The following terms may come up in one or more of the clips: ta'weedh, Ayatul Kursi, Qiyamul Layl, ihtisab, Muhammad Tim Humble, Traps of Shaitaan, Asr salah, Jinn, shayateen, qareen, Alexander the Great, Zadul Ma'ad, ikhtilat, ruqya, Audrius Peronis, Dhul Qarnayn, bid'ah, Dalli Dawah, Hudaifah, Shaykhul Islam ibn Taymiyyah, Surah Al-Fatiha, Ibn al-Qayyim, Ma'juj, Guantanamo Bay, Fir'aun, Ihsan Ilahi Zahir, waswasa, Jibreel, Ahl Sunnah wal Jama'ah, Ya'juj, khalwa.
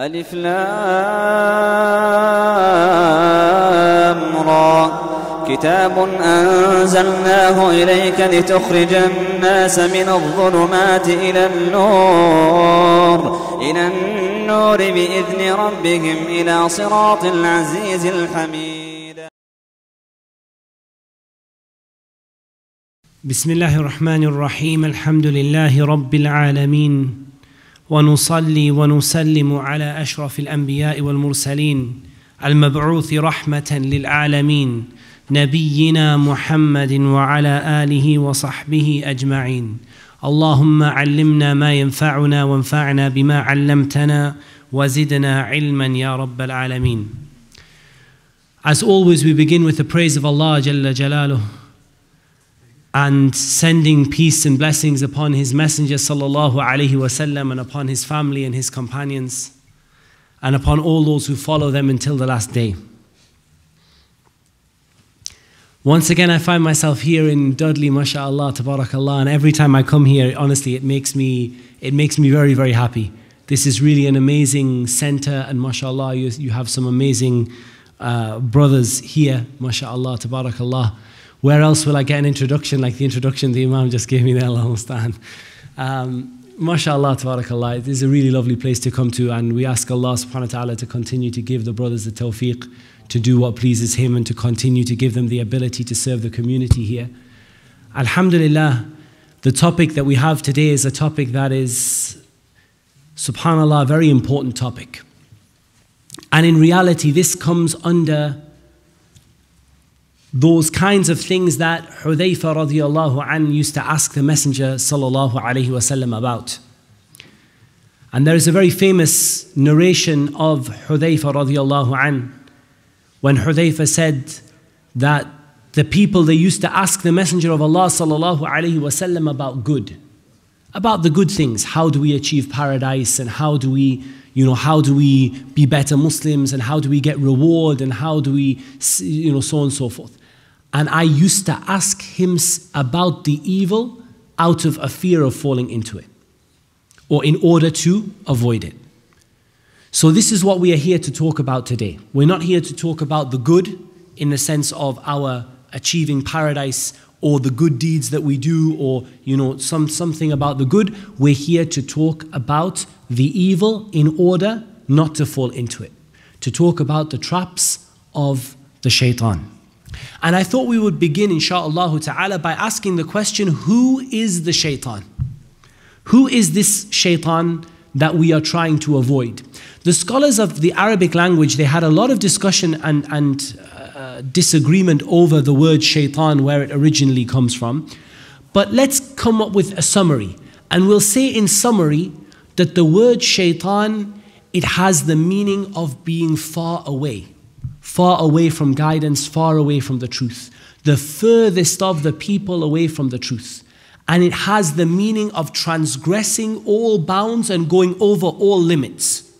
Alif Lam Ra كتاب أنزلناه إليك لتخرج الناس من الظلمات إلى النور بإذن ربهم إلى صراط العزيز الحميد. بسم الله الرحمن الرحيم. الحمد لله رب العالمين ونصلي ونسلم على أشرف الأنبياء والمرسلين المبعوث رحمة للعالمين نبينا محمد وعلى آله وصحبه أجمعين. اللهم علمنا ما ينفعنا وانفعنا بما علمتنا وزدنا علما يا رب العالمين. As always, we begin with the praise of Allah Jalla Jalaluh, and sending peace and blessings upon His Messenger sallallahu alaihi wasallam, and upon his family and his companions, and upon all those who follow them until the last day. Once again, I find myself here in Dudley, masha'Allah, tabarakallah, and every time I come here, honestly, it makes me very, very happy. This is really an amazing center, and masha'Allah, you have some amazing brothers here, masha'Allah, tabarakallah. Where else will I get an introduction like the introduction the Imam just gave me there, Allahumma staan? MashaAllah, tabarakallah, it is a really lovely place to come to, and we ask Allah subhanahu wa ta'ala to continue to give the brothers the tawfiq to do what pleases Him, and to continue to give them the ability to serve the community here. Alhamdulillah, the topic that we have today is a topic that is, subhanallah, a very important topic. And in reality, this comes under those kinds of things that Hudaifah radiallahu an used to ask the Messenger sallallahu alaihi wasallam about. And there is a very famous narration of Hudaifah radiallahu an, when Hudaifah said that the people, they used to ask the Messenger of Allah sallallahu alaihi wasallam about good, about the good things. How do we achieve paradise, and how do we, you know, how do we be better Muslims, and how do we get reward, and how do we, you know, so on and so forth. And I used to ask him about the evil out of a fear of falling into it, or in order to avoid it. So this is what we are here to talk about today. We're not here to talk about the good in the sense of our achieving paradise, or the good deeds that we do, or, you know, something about the good. We're here to talk about the evil in order not to fall into it, to talk about the traps of the shaitan. And I thought we would begin, insha'Allah ta'ala, by asking the question, who is the shaitan? Who is this shaitan that we are trying to avoid? The scholars of the Arabic language, they had a lot of discussion and disagreement over the word shaitan, where it originally comes from. But let's come up with a summary. And we'll say in summary that the word shaitan, it has the meaning of being far away from guidance, far away from the truth, the furthest of the people away from the truth. And it has the meaning of transgressing all bounds and going over all limits.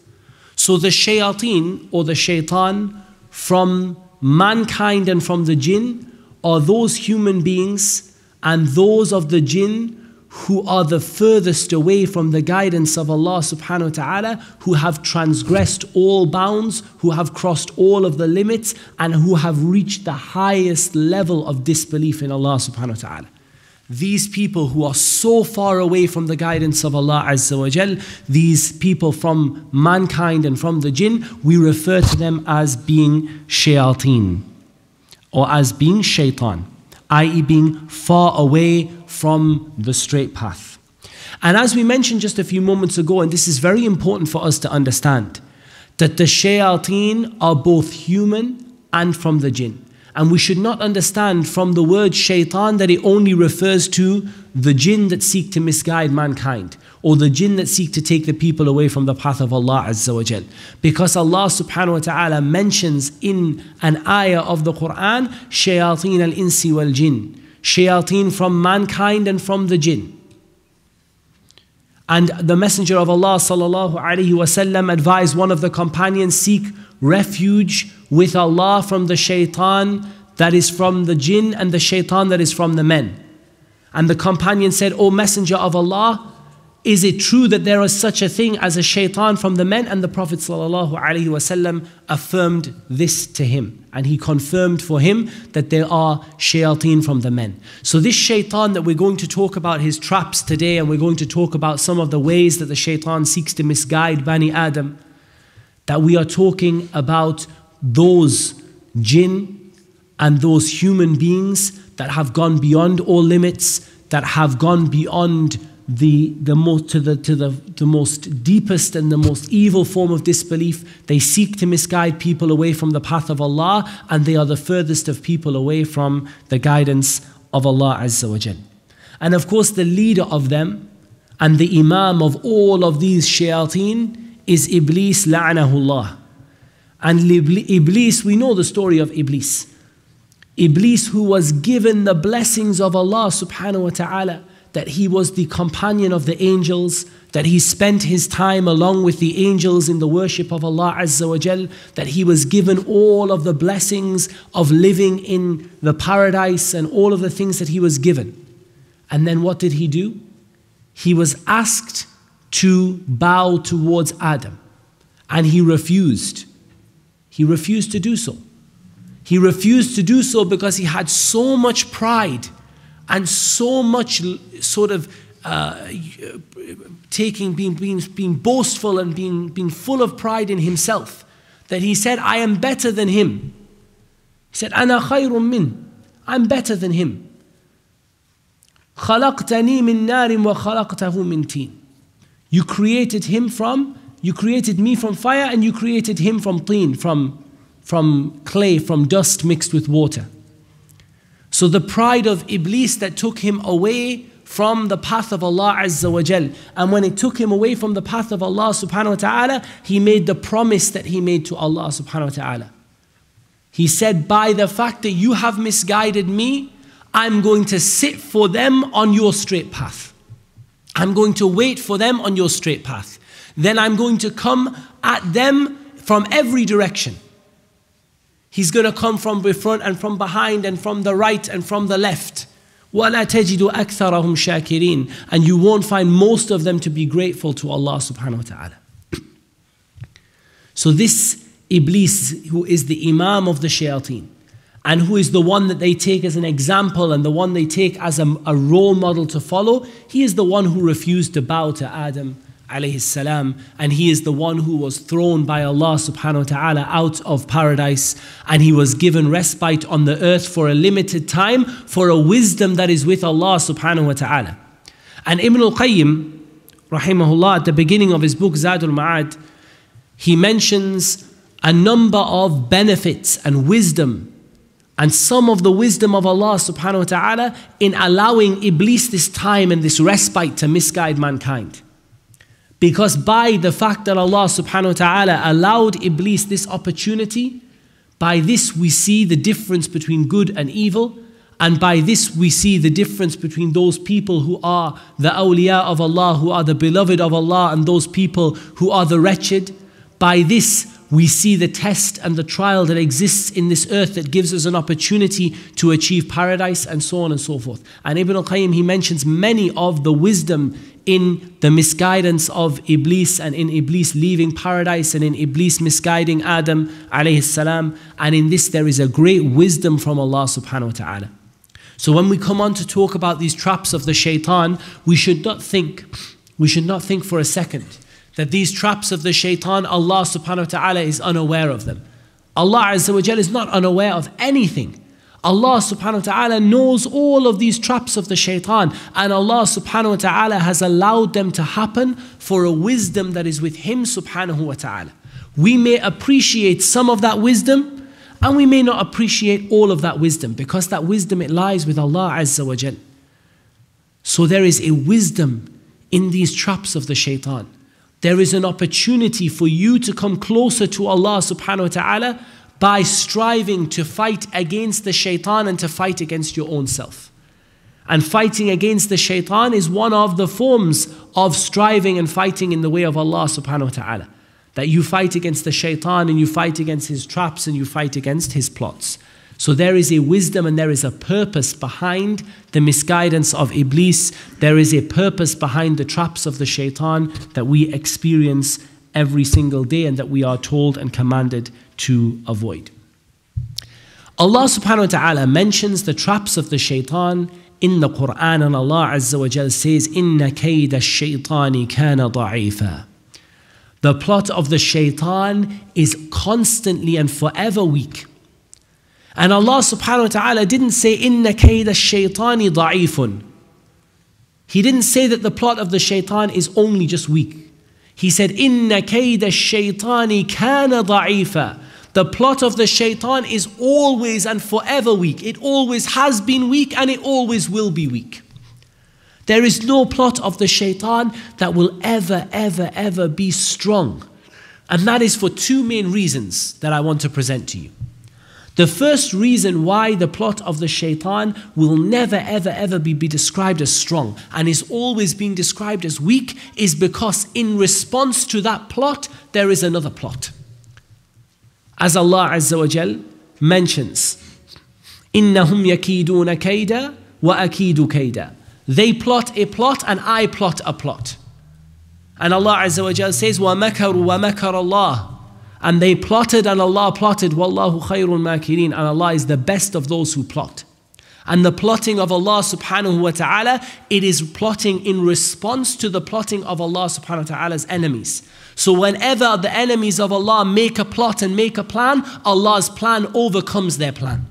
So the shayateen, or the shaitan, from mankind and from the jinn, are those human beings and those of the jinn who are the furthest away from the guidance of Allah subhanahu wa ta'ala, who have transgressed all bounds, who have crossed all of the limits, and who have reached the highest level of disbelief in Allah subhanahu wa ta'ala. These people who are so far away from the guidance of Allah azza wa jal, these people from mankind and from the jinn, we refer to them as being shayateen, or as being shaitan, i.e. being far away from the straight path. And as we mentioned just a few moments ago, and this is very important for us to understand, that the shayateen are both human and from the jinn. And we should not understand from the word shaitan that it only refers to the jinn that seek to misguide mankind, or the jinn that seek to take the people away from the path of Allah azza wa jal. Because Allah subhanahu wa ta'ala mentions in an ayah of the Quran, shayateen al-insi wal-jinn, shayateen from mankind and from the jinn. And the Messenger of Allah sallallahu alaihi wasallam advised one of the companions, seek refuge with Allah from the shaitan that is from the jinn and the shaitan that is from the men. And the companion said, O Messenger of Allah, Is it true that there is such a thing as a shaitan from the men? And the Prophet ﷺ affirmed this to him. And he confirmed for him that there are shayateen from the men. So this shaitan that we're going to talk about his traps today, and we're going to talk about some of the ways that the shaitan seeks to misguide Bani Adam, that we are talking about those jinn and those human beings that have gone beyond all limits, that have gone beyond the most deepest and the most evil form of disbelief. They seek to misguide people away from the path of Allah, and they are the furthest of people away from the guidance of Allah Azza wa Jal. And of course the leader of them and the imam of all of these shayateen is Iblis la'anahullah. And Iblis, we know the story of Iblis. Iblis, who was given the blessings of Allah subhanahu wa ta'ala, that he was the companion of the angels, that he spent his time along with the angels in the worship of Allah Azza wa Jal, that he was given all of the blessings of living in the paradise and all of the things that he was given. And then what did he do? He was asked to bow towards Adam, and he refused. He refused to do so. He refused to do so because he had so much pride and so much sort of being boastful and being full of pride in himself, that he said, I am better than him. He said, Ana khayrun min, I'm better than him. Khalaqtani min narin wa khalaqtahu min teen. You created me from fire, and you created him from teen, from clay, from dust mixed with water. So the pride of Iblis that took him away from the path of Allah Azza wa Jal. And when it took him away from the path of Allah subhanahu wa ta'ala, he made the promise that he made to Allah subhanahu wa ta'ala. He said, by the fact that you have misguided me, I'm going to sit for them on your straight path. I'm going to wait for them on your straight path. Then I'm going to come at them from every direction. He's going to come from the front and from behind and from the right and from the left. وَلَا تَجِدُ أَكْثَرَهُمْ شَاكِرِينَ. And you won't find most of them to be grateful to Allah subhanahu wa ta'ala. So this Iblis, who is the imam of the shayateen, and who is the one that they take as an example and the one they take as a role model to follow, he is the one who refused to bow to Adam alayhi salam, and he is the one who was thrown by Allah subhanahu wa ta'ala out of paradise, and he was given respite on the earth for a limited time for a wisdom that is with Allah subhanahu wa ta'ala. And Ibn al-Qayyim rahimahullah, at the beginning of his book Zadul Ma'ad, he mentions a number of benefits and wisdom, and some of the wisdom of Allah subhanahu wa ta'ala in allowing Iblis this time and this respite to misguide mankind. Because by the fact that Allah subhanahu wa ta'ala allowed Iblis this opportunity, by this we see the difference between good and evil, and by this we see the difference between those people who are the awliya of Allah, who are the beloved of Allah, and those people who are the wretched. By this we see the test and the trial that exists in this earth that gives us an opportunity to achieve paradise, and so on and so forth. And Ibn al-Qayyim, he mentions many of the wisdom in the misguidance of Iblis, and in Iblis leaving paradise, and in Iblis misguiding Adam alayhi salam. And in this there is a great wisdom from Allah subhanahu wa ta'ala. So when we come on to talk about these traps of the shaitan, we should not think for a second that these traps of the shaitan, Allah subhanahu wa ta'ala is unaware of them. Allah Azza wa Jal is not unaware of anything. Allah subhanahu wa ta'ala knows all of these traps of the shaitan, and Allah subhanahu wa ta'ala has allowed them to happen for a wisdom that is with him subhanahu wa ta'ala. We may appreciate some of that wisdom, and we may not appreciate all of that wisdom, because that wisdom, it lies with Allah Azza wa Jal. So there is a wisdom in these traps of the shaitan. There is an opportunity for you to come closer to Allah subhanahu wa ta'ala by striving to fight against the shaitan and to fight against your own self. And fighting against the shaitan is one of the forms of striving and fighting in the way of Allah subhanahu wa ta'ala. That you fight against the shaitan, and you fight against his traps, and you fight against his plots. So there is a wisdom and there is a purpose behind the misguidance of Iblis. There is a purpose behind the traps of the shaitan that we experience every single day and that we are told and commanded to avoid. Allah subhanahu wa ta'ala mentions the traps of the shaitan in the Quran, and Allah azza wa jal says, "Inna kayda ash-shaytani kana da'ifa." The plot of the shaitan is constantly and forever weak. And Allah subhanahu wa ta'ala didn't say, "Inna kayda ash-shaytani da'ifun." He didn't say that the plot of the shaitan is only just weak. He said, "Inna kayda ash-shaytani kana da'ifa." The plot of the shaitan is always and forever weak. It always has been weak and it always will be weak. There is no plot of the shaitan that will ever, ever, ever be strong. And that is for two main reasons that I want to present to you. The first reason why the plot of the shaitan will never, ever, ever be described as strong and is always being described as weak is because in response to that plot, there is another plot. As Allah azza wa jal mentions, "Innahum yakiduna kayda wa akidu kayda." They plot a plot and I plot a plot. And Allah azza wa jal says, "Wa makaru wa makar Allah." And they plotted and Allah plotted. Wallahu khayrul makirin. And Allah is the best of those who plot. And the plotting of Allah subhanahu wa ta'ala, it is plotting in response to the plotting of Allah subhanahu wa ta'ala's enemies. So whenever the enemies of Allah make a plot and make a plan, Allah's plan overcomes their plan.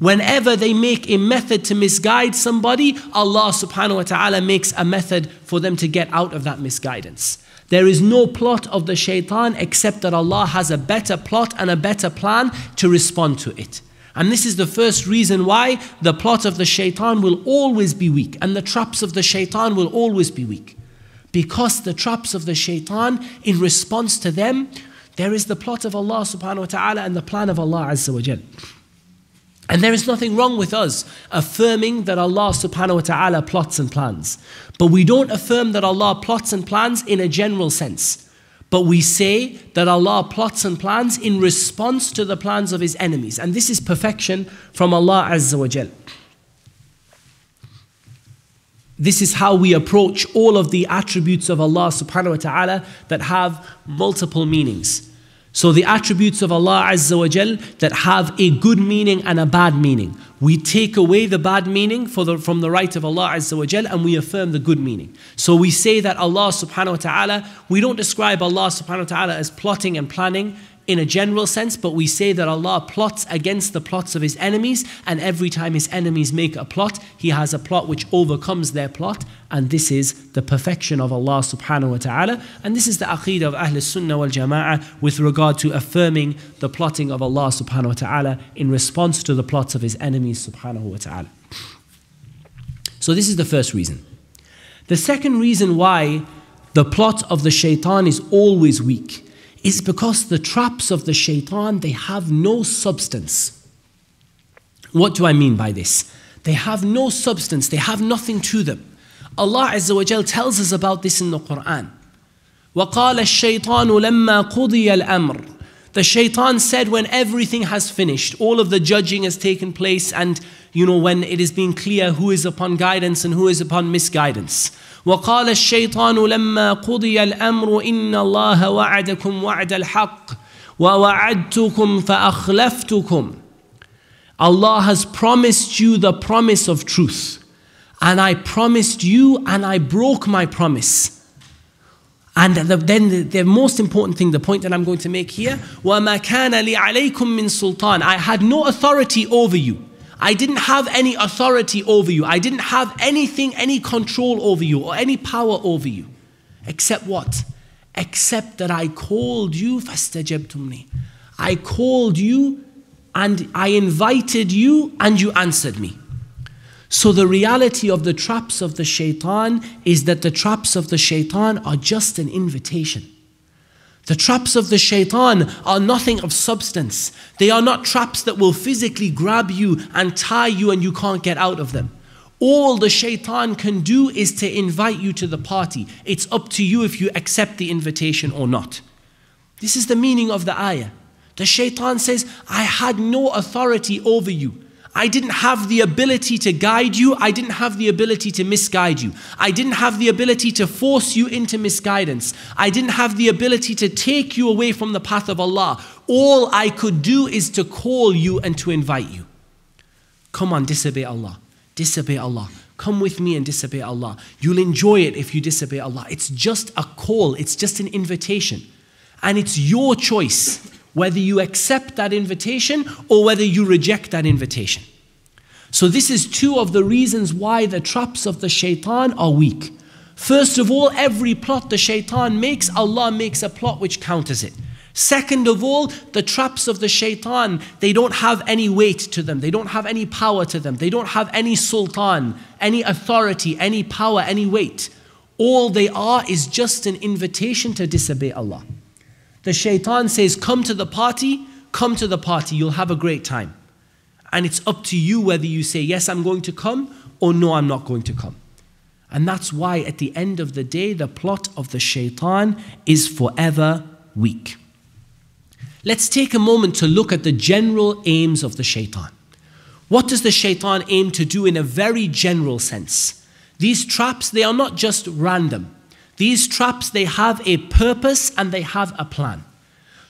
Whenever they make a method to misguide somebody, Allah subhanahu wa ta'ala makes a method for them to get out of that misguidance. There is no plot of the shaitan except that Allah has a better plot and a better plan to respond to it. And this is the first reason why the plot of the shaitan will always be weak and the traps of the shaitan will always be weak. Because the traps of the shaitan, in response to them, there is the plot of Allah subhanahu wa ta'ala and the plan of Allah azza wa jal. And there is nothing wrong with us affirming that Allah subhanahu wa ta'ala plots and plans. But we don't affirm that Allah plots and plans in a general sense. But we say that Allah plots and plans in response to the plans of His enemies. And this is perfection from Allah azza wa jal. This is how we approach all of the attributes of Allah subhanahu wa ta'ala that have multiple meanings. So the attributes of Allah azza wa jal that have a good meaning and a bad meaning, we take away the bad meaning from the right of Allah azza wa jal and we affirm the good meaning. So we say that Allah subhanahu wa ta'ala, we don't describe Allah subhanahu wa ta'ala as plotting and planning in a general sense, but we say that Allah plots against the plots of His enemies, and every time His enemies make a plot, He has a plot which overcomes their plot, and this is the perfection of Allah subhanahu wa ta'ala, and this is the aqeedah of Ahl Sunnah wal Jama'ah with regard to affirming the plotting of Allah subhanahu wa ta'ala in response to the plots of His enemies subhanahu wa ta'ala. So this is the first reason. The second reason why the plot of the shaitan is always weak is because the traps of the shaitan, they have no substance. What do I mean by this? They have no substance, they have nothing to them. Allah azza wa jal tells us about this in the Quran. وَقَالَ الشَّيْطَانُ لَمَّا قُضِيَ الْأَمْرُ. The shaitan said when everything has finished, all of the judging has taken place and, you know, when it is being clear who is upon guidance and who is upon misguidance. وقال الشيطان لما قضي الأمر إن الله وعدكم وعد الحق ووعدتكم فأخلفتكم. Allah has promised you the promise of truth, and I promised you and I broke my promise. And then the most important thing, the point that I'm going to make here, وَمَا كَانَ لِي عَلَيْكُمْ مِنْ سُلْطَانٍ. I had no authority over you. I didn't have any authority over you. I didn't have anything, any control over you or any power over you. Except what? Except that I called you, فَاسْتَجَبْتُمْنِي. I called you and I invited you and you answered me. So the reality of the traps of the shaitan is that the traps of the shaitan are just an invitation. The traps of the shaitan are nothing of substance. They are not traps that will physically grab you and tie you and you can't get out of them. All the shaitan can do is to invite you to the party. It's up to you if you accept the invitation or not. This is the meaning of the ayah. The shaitan says, I had no authority over you. I didn't have the ability to guide you. I didn't have the ability to misguide you. I didn't have the ability to force you into misguidance. I didn't have the ability to take you away from the path of Allah. All I could do is to call you and to invite you. Come on, disobey Allah. Disobey Allah. Come with me and disobey Allah. You'll enjoy it if you disobey Allah. It's just a call. It's just an invitation. And it's your choice whether you accept that invitation or whether you reject that invitation. So this is two of the reasons why the traps of the shaitan are weak. First of all, every plot the shaitan makes, Allah makes a plot which counters it. Second of all, the traps of the shaitan, they don't have any weight to them. They don't have any power to them. They don't have any sultan, any authority, any power, any weight. All they are is just an invitation to disobey Allah. The shaitan says, come to the party, come to the party, you'll have a great time. And it's up to you whether you say, yes, I'm going to come, or no, I'm not going to come. And that's why at the end of the day, the plot of the shaitan is forever weak. Let's take a moment to look at the general aims of the shaitan. What does the shaitan aim to do in a very general sense? These traps, they are not just random. These traps, they have a purpose and they have a plan.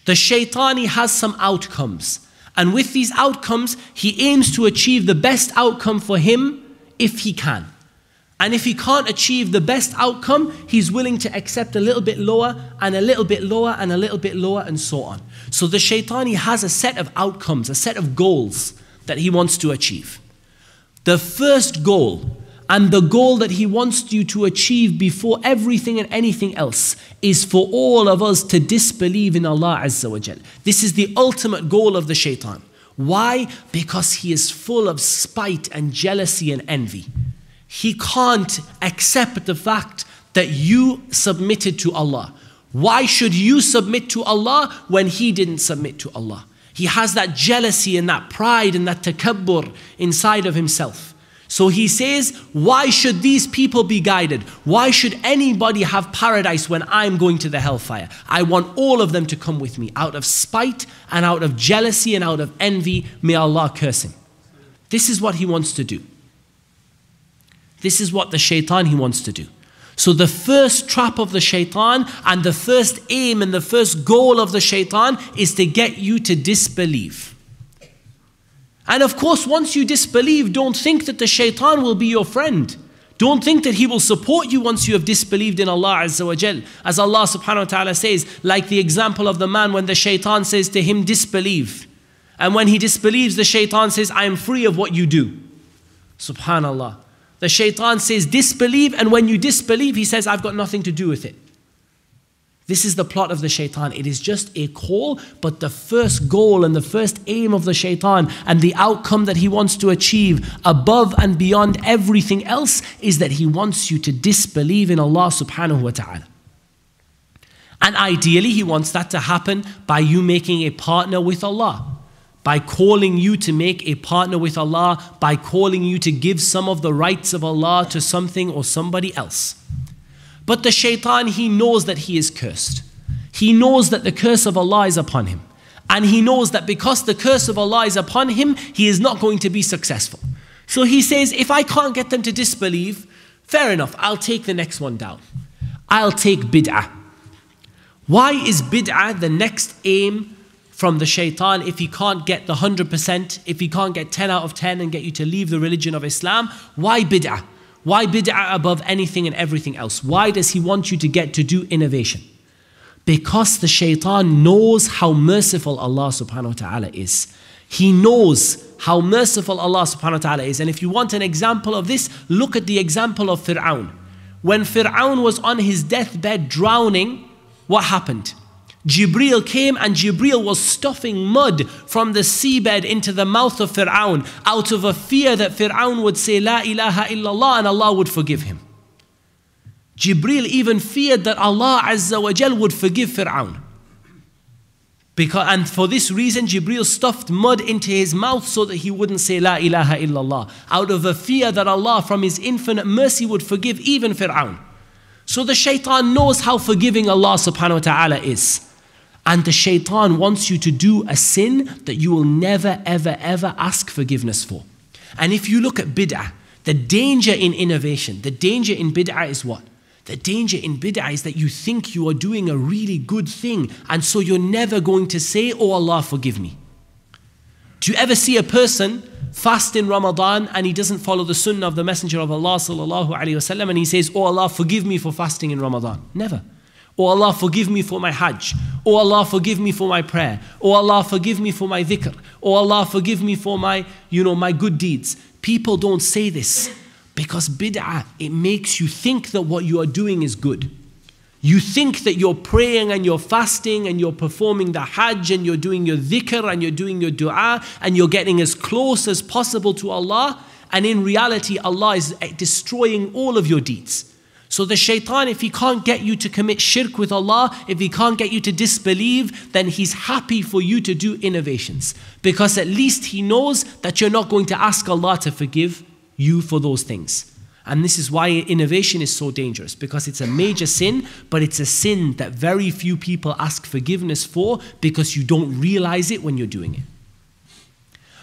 The shaitan, he has some outcomes. And with these outcomes, he aims to achieve the best outcome for him if he can. And if he can't achieve the best outcome, he's willing to accept a little bit lower and a little bit lower and a little bit lower and so on. So the shaitan, he has a set of outcomes, a set of goals that he wants to achieve. The first goal, and the goal that he wants you to achieve before everything and anything else, is for all of us to disbelieve in Allah Azza wa Jal. This is the ultimate goal of the shaitan. Why? Because he is full of spite and jealousy and envy. He can't accept the fact that you submitted to Allah. Why should you submit to Allah when he didn't submit to Allah? He has that jealousy and that pride and that takabbur inside of himself. So he says, why should these people be guided? Why should anybody have paradise when I'm going to the hellfire? I want all of them to come with me, out of spite and out of jealousy and out of envy. May Allah curse him. This is what he wants to do. This is what the shaitan, he wants to do. So the first trap of the shaitan and the first aim and the first goal of the shaitan is to get you to disbelieve. And of course, once you disbelieve, don't think that the shaitan will be your friend. Don't think that he will support you once you have disbelieved in Allah Azza wa Jal. As Allah subhanahu wa ta'ala says, like the example of the man when the shaitan says to him, disbelieve. And when he disbelieves, the shaitan says, I am free of what you do. Subhanallah. The shaitan says, disbelieve. And when you disbelieve, he says, I've got nothing to do with it. This is the plot of the shaitan. It is just a call, but the first goal and the first aim of the shaitan and the outcome that he wants to achieve above and beyond everything else is that he wants you to disbelieve in Allah subhanahu wa ta'ala. And ideally, he wants that to happen by you making a partner with Allah, by calling you to make a partner with Allah, by calling you to give some of the rights of Allah to something or somebody else. But the shaitan, he knows that he is cursed. He knows that the curse of Allah is upon him. And he knows that because the curse of Allah is upon him, he is not going to be successful. So he says, if I can't get them to disbelieve, fair enough, I'll take the next one down. I'll take bid'ah. Why is bid'ah the next aim from the shaitan? If he can't get the 100%, if he can't get 10 out of 10 and get you to leave the religion of Islam, why bid'ah? Why bid'ah above anything and everything else? Why does he want you to get to do innovation? Because the shaitan knows how merciful Allah subhanahu wa ta'ala is. He knows how merciful Allah subhanahu wa ta'ala is. And if you want an example of this, look at the example of Fir'aun. When Fir'aun was on his deathbed drowning, what happened? Jibreel came, and Jibreel was stuffing mud from the seabed into the mouth of Fir'aun out of a fear that Fir'aun would say La ilaha illallah and Allah would forgive him. Jibreel even feared that Allah Azza wa Jal would forgive Fir'aun. And for this reason, Jibreel stuffed mud into his mouth so that he wouldn't say La ilaha illallah, out of a fear that Allah from his infinite mercy would forgive even Fir'aun. So the shaitan knows how forgiving Allah subhanahu wa ta'ala is. And the shaitan wants you to do a sin that you will never, ever, ever ask forgiveness for. And if you look at bid'ah, the danger in innovation, the danger in bid'ah is what? The danger in bid'ah is that you think you are doing a really good thing, and so you're never going to say, oh Allah, forgive me. Do you ever see a person fast in Ramadan and he doesn't follow the sunnah of the Messenger of Allah sallallahu alaihi wasallam and he says, oh Allah, forgive me for fasting in Ramadan? Never. Oh Allah, forgive me for my hajj. Oh Allah, forgive me for my prayer. Oh Allah, forgive me for my dhikr. Oh Allah, forgive me for my, my good deeds. People don't say this because bid'ah, it makes you think that what you are doing is good. You think that you're praying and you're fasting and you're performing the hajj and you're doing your dhikr and you're doing your dua and you're getting as close as possible to Allah, and in reality Allah is destroying all of your deeds. So the shaitan, if he can't get you to commit shirk with Allah, if he can't get you to disbelieve, then he's happy for you to do innovations. Because at least he knows that you're not going to ask Allah to forgive you for those things. And this is why innovation is so dangerous, because it's a major sin, but it's a sin that very few people ask forgiveness for because you don't realize it when you're doing it.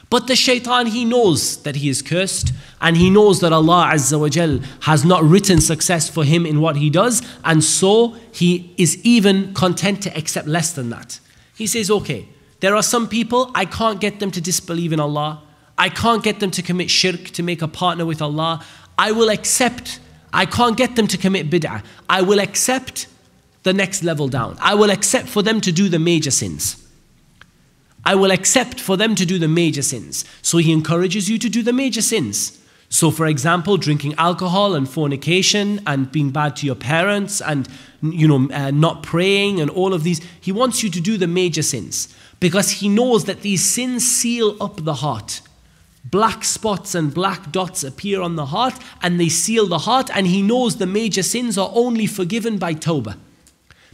But the shaitan, he knows that he is cursed, and he knows that Allah Azza wa Jal has not written success for him in what he does, and so he is even content to accept less than that. He says, okay, there are some people, I can't get them to disbelieve in Allah, I can't get them to commit shirk, to make a partner with Allah, I will accept, I can't get them to commit bid'ah, I will accept the next level down, I will accept for them to do the major sins. I will accept for them to do the major sins. So he encourages you to do the major sins. So for example, drinking alcohol and fornication and being bad to your parents and not praying and all of these. He wants you to do the major sins because he knows that these sins seal up the heart. Black spots and black dots appear on the heart and they seal the heart, and he knows the major sins are only forgiven by tawbah.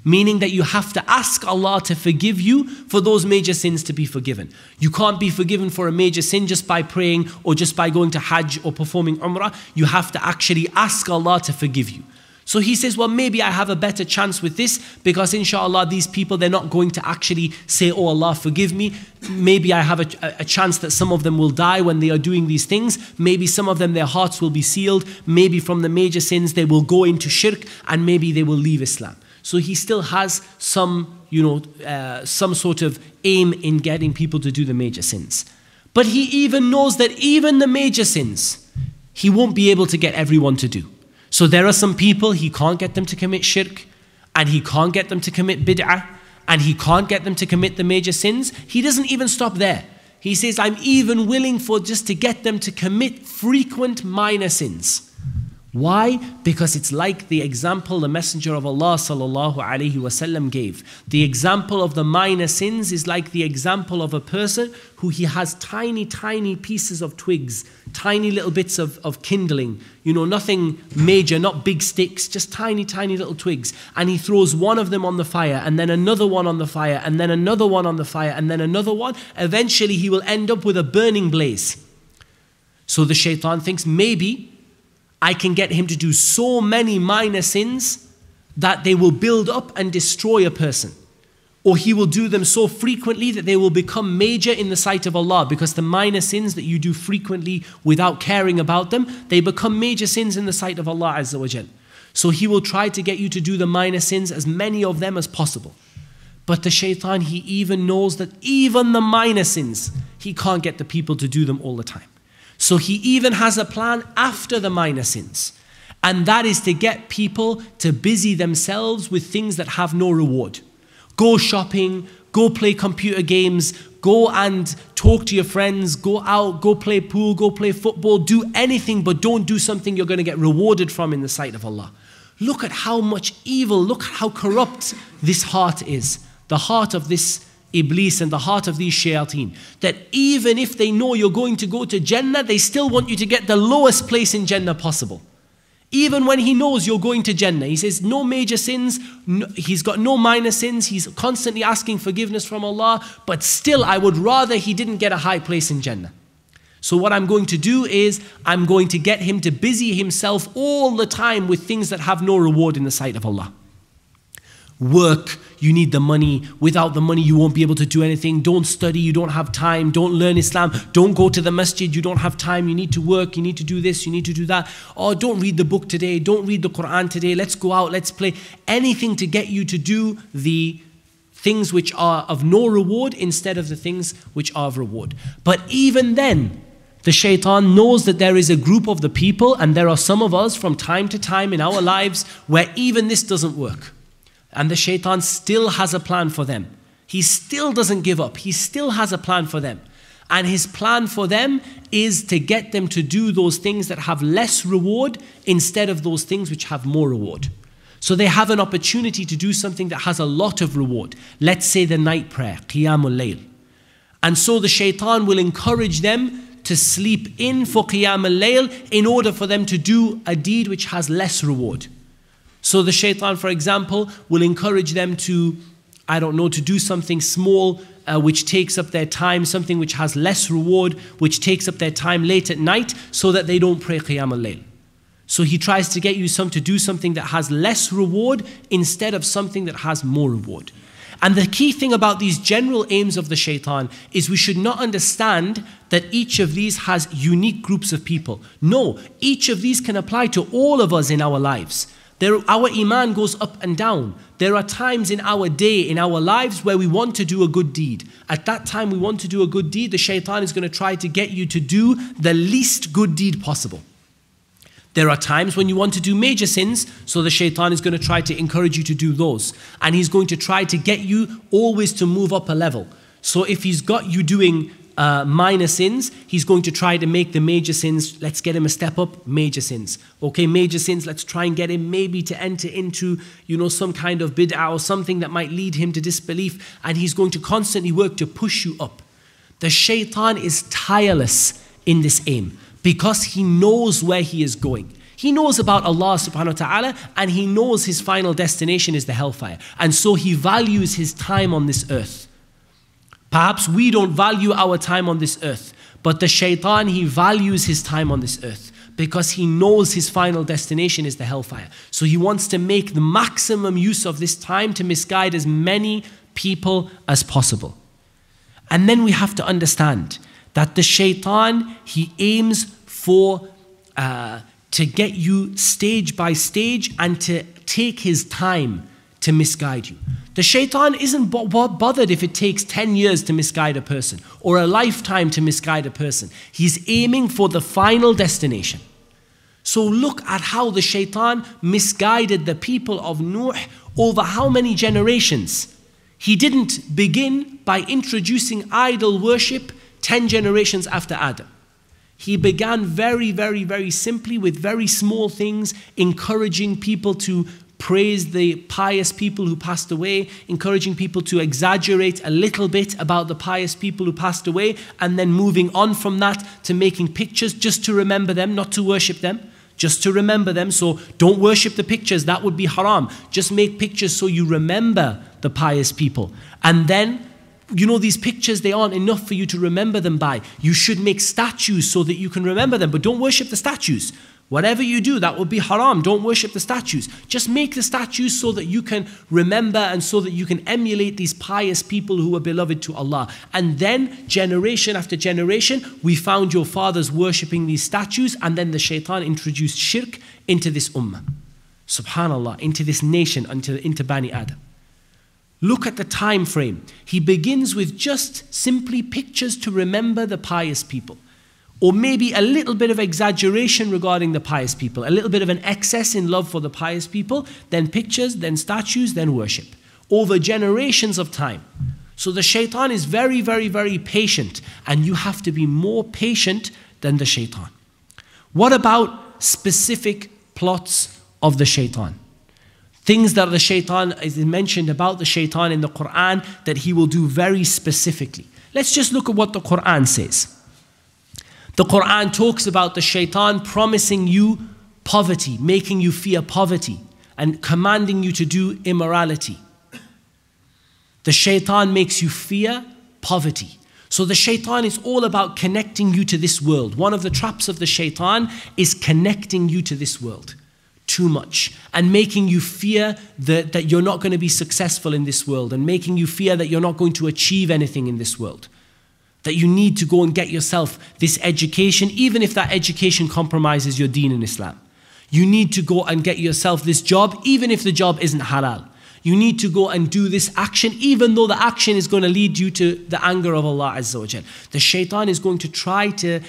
Meaning that you have to ask Allah to forgive you for those major sins to be forgiven. You can't be forgiven for a major sin just by praying or just by going to hajj or performing umrah. You have to actually ask Allah to forgive you. So he says, well, maybe I have a better chance with this because inshallah, these people, they're not going to actually say, oh Allah, forgive me. Maybe I have a chance that some of them will die when they are doing these things. Maybe some of them, their hearts will be sealed. Maybe from the major sins, they will go into shirk, and maybe they will leave Islam. So he still has some, some sort of aim in getting people to do the major sins. But he even knows that even the major sins, he won't be able to get everyone to do. So there are some people, he can't get them to commit shirk, and he can't get them to commit bid'ah, and he can't get them to commit the major sins. He doesn't even stop there. He says, I'm even willing for just to get them to commit frequent minor sins. Why? Because it's like the example the Messenger of Allah sallallahu alaihi wasallam gave. The example of the minor sins is like the example of a person who he has tiny, tiny pieces of twigs, tiny little bits of kindling, nothing major, not big sticks, just tiny, tiny little twigs. And he throws one of them on the fire, and then another one on the fire, and then another one on the fire, and then another one. Eventually he will end up with a burning blaze. So the shaitan thinks, maybe I can get him to do so many minor sins that they will build up and destroy a person. Or he will do them so frequently that they will become major in the sight of Allah, because the minor sins that you do frequently without caring about them, they become major sins in the sight of Allah Azza wa Jal. So he will try to get you to do the minor sins, as many of them as possible. But the shaitan, he even knows that even the minor sins, he can't get the people to do them all the time. So he even has a plan after the minor sins, and that is to get people to busy themselves with things that have no reward. Go shopping, go play computer games, go and talk to your friends, go out, go play pool, go play football, do anything, but don't do something you're going to get rewarded from in the sight of Allah. Look at how much evil, look at how corrupt this heart is, the heart of this Iblis and the heart of these shayateen, that even if they know you're going to go to Jannah, they still want you to get the lowest place in Jannah possible. Even when he knows you're going to Jannah, he says no major sins, he's got no minor sins, he's constantly asking forgiveness from Allah, but still I would rather he didn't get a high place in Jannah. So what I'm going to do is I'm going to get him to busy himself all the time with things that have no reward in the sight of Allah. Work, you need the money. Without the money, you won't be able to do anything. Don't study, you don't have time. Don't learn Islam. Don't go to the masjid, you don't have time. You need to work, you need to do this, you need to do that. Oh, don't read the book today. Don't read the Quran today. Let's go out, let's play. Anything to get you to do the things which are of no reward instead of the things which are of reward. But even then, the shaitan knows that there is a group of the people, and there are some of us from time to time in our lives where even this doesn't work. And the shaitan still has a plan for them. He still doesn't give up. He still has a plan for them. And his plan for them is to get them to do those things that have less reward instead of those things which have more reward. So they have an opportunity to do something that has a lot of reward. Let's say the night prayer, Qiyamul Layl. And so the shaitan will encourage them to sleep in for Qiyamul Layl in order for them to do a deed which has less reward. So the shaitan, for example, will encourage them to, I don't know, to do something small which takes up their time, something which has less reward, which takes up their time late at night so that they don't pray Qiyamul Layl. So he tries to get you to do something that has less reward instead of something that has more reward. And the key thing about these general aims of the shaitan is we should not understand that each of these has unique groups of people. No, each of these can apply to all of us in our lives. Our iman goes up and down. There are times in our day, in our lives, where we want to do a good deed. At that time we want to do a good deed, the shaitan is going to try to get you to do the least good deed possible. There are times when you want to do major sins, so the shaitan is going to try to encourage you to do those. And he's going to try to get you always to move up a level. So if he's got you doing minor sins, he's going to try to make the major sins, let's get him a step up, major sins. Okay, major sins, let's try and get him maybe to enter into, you know, some kind of bid'ah or something that might lead him to disbelief. And he's going to constantly work to push you up. The shaitan is tireless in this aim, because he knows where he is going. He knows about Allah subhanahu wa ta'ala, and he knows his final destination is the hellfire. And so he values his time on this earth. Perhaps we don't value our time on this earth, but the shaitan, he values his time on this earth because he knows his final destination is the hellfire. So he wants to make the maximum use of this time to misguide as many people as possible. And then we have to understand that the shaitan, he aims for to get you stage by stage and to take his time to misguide you. The shaitan isn't bothered if it takes 10 years to misguide a person or a lifetime to misguide a person. He's aiming for the final destination. So look at how the shaitan misguided the people of Nuh over how many generations. He didn't begin by introducing idol worship 10 generations after Adam. He began very simply with very small things, encouraging people to praise the pious people who passed away, encouraging people to exaggerate a little bit about the pious people who passed away, and then moving on from that to making pictures just to remember them, not to worship them. Just to remember them, so don't worship the pictures, that would be haram. Just make pictures so you remember the pious people. And then, you know, these pictures, they aren't enough for you to remember them by. You should make statues so that you can remember them, but don't worship the statues. Whatever you do, that would be haram. Don't worship the statues. Just make the statues so that you can remember and so that you can emulate these pious people who were beloved to Allah. And then, generation after generation, we found your fathers worshipping these statues, and then the shaitan introduced shirk into this ummah. Subhanallah, into this nation, into Bani Adam. Look at the time frame. He begins with just simply pictures to remember the pious people. Or maybe a little bit of exaggeration regarding the pious people. A little bit of an excess in love for the pious people. Then pictures, then statues, then worship. Over generations of time. So the shaitan is very patient. And you have to be more patient than the shaitan. What about specific plots of the shaitan? Things that the shaitan is mentioned about the shaitan in the Quran that he will do very specifically. Let's just look at what the Quran says. The Quran talks about the shaitan promising you poverty, making you fear poverty, and commanding you to do immorality. The shaitan makes you fear poverty. So the shaitan is all about connecting you to this world. One of the traps of the shaitan is connecting you to this world. too much and making you fear that you're not going to be successful in this world and making you fear that you're not going to achieve anything in this world. That you need to go and get yourself this education, even if that education compromises your deen in Islam. You need to go and get yourself this job, even if the job isn't halal. You need to go and do this action, even though the action is going to lead you to the anger of Allah Azza wa Jal. The shaitan is going to try to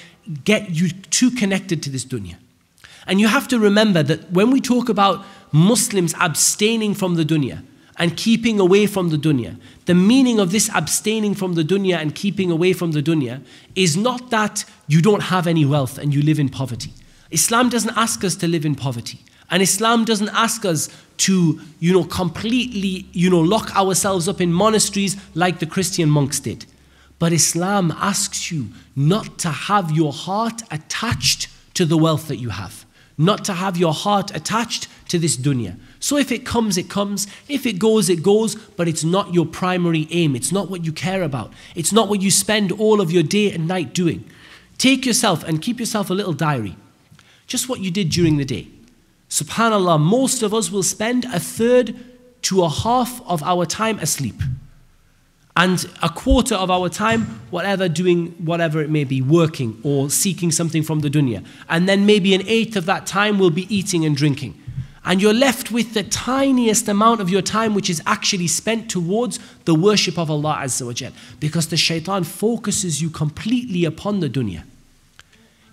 get you too connected to this dunya. And you have to remember that when we talk about Muslims abstaining from the dunya and keeping away from the dunya, the meaning of this abstaining from the dunya and keeping away from the dunya is not that you don't have any wealth and you live in poverty. Islam doesn't ask us to live in poverty. And Islam doesn't ask us to, completely, lock ourselves up in monasteries like the Christian monks did. But Islam asks you not to have your heart attached to the wealth that you have. Not to have your heart attached to this dunya. So if it comes, it comes. If it goes, it goes. But it's not your primary aim. It's not what you care about. It's not what you spend all of your day and night doing. Take yourself and keep yourself a little diary. Just what you did during the day. SubhanAllah, most of us will spend a third to a half of our time asleep. And a quarter of our time, doing whatever it may be, working or seeking something from the dunya. And then maybe an eighth of that time will be eating and drinking. And you're left with the tiniest amount of your time which is actually spent towards the worship of Allah Azza wa Jal. Because the shaitan focuses you completely upon the dunya.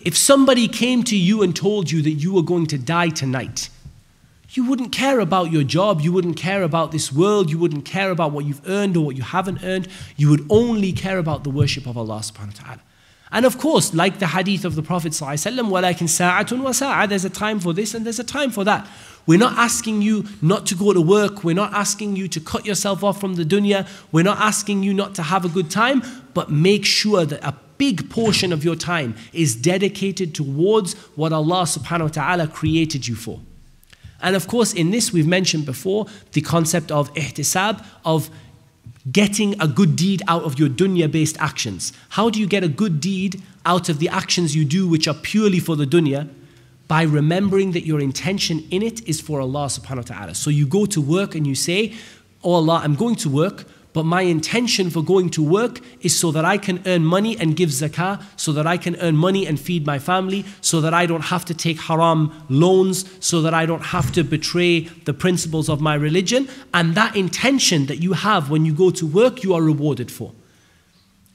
If somebody came to you and told you that you were going to die tonight, you wouldn't care about your job, you wouldn't care about this world, you wouldn't care about what you've earned or what you haven't earned, you would only care about the worship of Allah subhanahu wa ta'ala. And of course, like the hadith of the Prophet ﷺ, وَلَكِنْ سَاعَةٌ وَسَاعَةٌ, there's a time for this and there's a time for that. We're not asking you not to go to work, we're not asking you to cut yourself off from the dunya, we're not asking you not to have a good time, but make sure that a big portion of your time is dedicated towards what Allah subhanahu wa ta'ala created you for. And of course in this we've mentioned before the concept of ihtisab, of getting a good deed out of your dunya based actions. How do you get a good deed out of the actions you do which are purely for the dunya? By remembering that your intention in it is for Allah subhanahu wa ta'ala. So you go to work and you say, oh Allah, I'm going to work, but my intention for going to work is so that I can earn money and give zakah, so that I can earn money and feed my family, so that I don't have to take haram loans, so that I don't have to betray the principles of my religion. And that intention that you have when you go to work, you are rewarded for.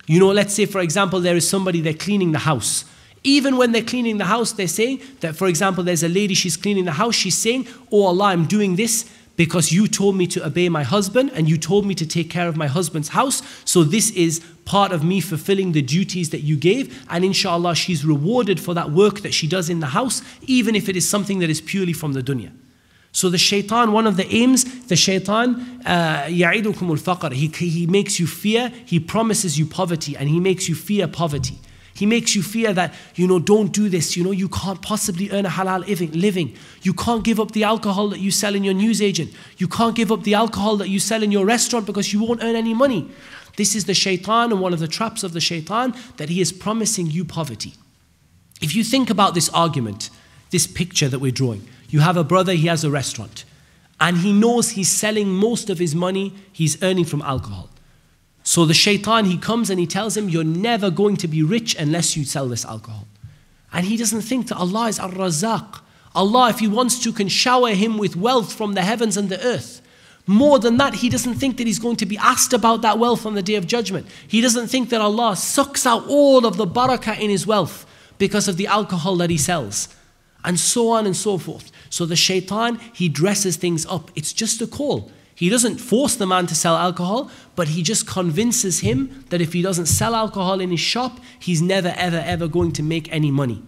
Let's say for example, there is somebody, they're cleaning the house. Even when they're cleaning the house, they're saying that, for example, there's a lady, she's cleaning the house, she's saying, oh Allah, I'm doing this because you told me to obey my husband and you told me to take care of my husband's house. So this is part of me fulfilling the duties that you gave. And inshallah, she's rewarded for that work that she does in the house, even if it is something that is purely from the dunya. So the shaitan, one of the aims, the shaitan, يَعِدُكُمُ الْفَقْرِ, he makes you fear, he promises you poverty and he makes you fear poverty. He makes you fear that, don't do this, you can't possibly earn a halal living. You can't give up the alcohol that you sell in your newsagent. You can't give up the alcohol that you sell in your restaurant because you won't earn any money. This is the shaitan and one of the traps of the shaitan, that he is promising you poverty. If you think about this argument, this picture that we're drawing, you have a brother, he has a restaurant, and he knows he's selling most of his money he's earning from alcohol. So the shaitan, he comes and he tells him, you're never going to be rich unless you sell this alcohol. And he doesn't think that Allah is Ar-Razzaq. Allah, if he wants to, can shower him with wealth from the heavens and the earth. More than that, he doesn't think that he's going to be asked about that wealth on the Day of Judgment. He doesn't think that Allah sucks out all of the barakah in his wealth because of the alcohol that he sells. And so on and so forth. So the shaitan, he dresses things up. It's just a call. He doesn't force the man to sell alcohol, but he just convinces him that if he doesn't sell alcohol in his shop, he's never, ever, ever going to make any money.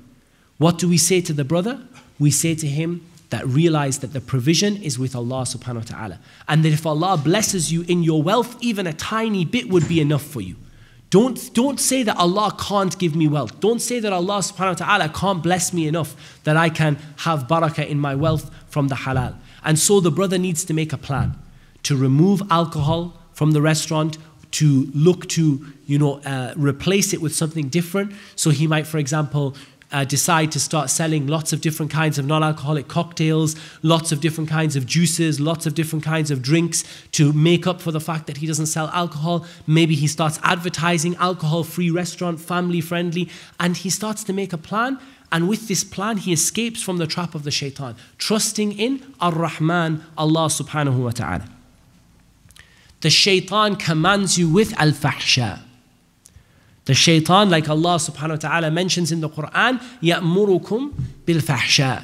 What do we say to the brother? We say to him that realize that the provision is with Allah subhanahu wa ta'ala. And that if Allah blesses you in your wealth, even a tiny bit would be enough for you. Don't say that Allah can't give me wealth. Don't say that Allah subhanahu wa ta'ala can't bless me enough that I can have barakah in my wealth from the halal. And so the brother needs to make a plan to remove alcohol from the restaurant, to look to replace it with something different. So he might, for example, decide to start selling lots of different kinds of non-alcoholic cocktails, lots of different kinds of juices, lots of different kinds of drinks to make up for the fact that he doesn't sell alcohol. Maybe he starts advertising alcohol-free restaurant, family-friendly, and he starts to make a plan. And with this plan, he escapes from the trap of the shaitan, trusting in Ar-Rahman, Allah subhanahu wa ta'ala. The shaitan commands you with al-fahsha. The shaitan, like Allah subhanahu wa ta'ala mentions in the Quran, يَأْمُرُكُمْ بِالْفَحْشَاءِ.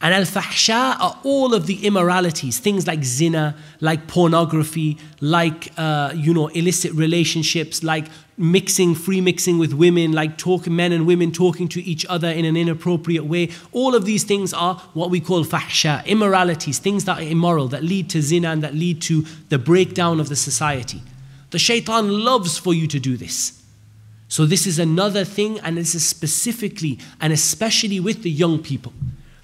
And al-fahsha are all of the immoralities, things like zina, like pornography, like illicit relationships, like mixing, free mixing with women, like men and women talking to each other in an inappropriate way. All of these things are what we call fahsha, immoralities, things that are immoral, that lead to zina and that lead to the breakdown of the society. The shaitan loves for you to do this. So this is another thing, and this is specifically and especially with the young people.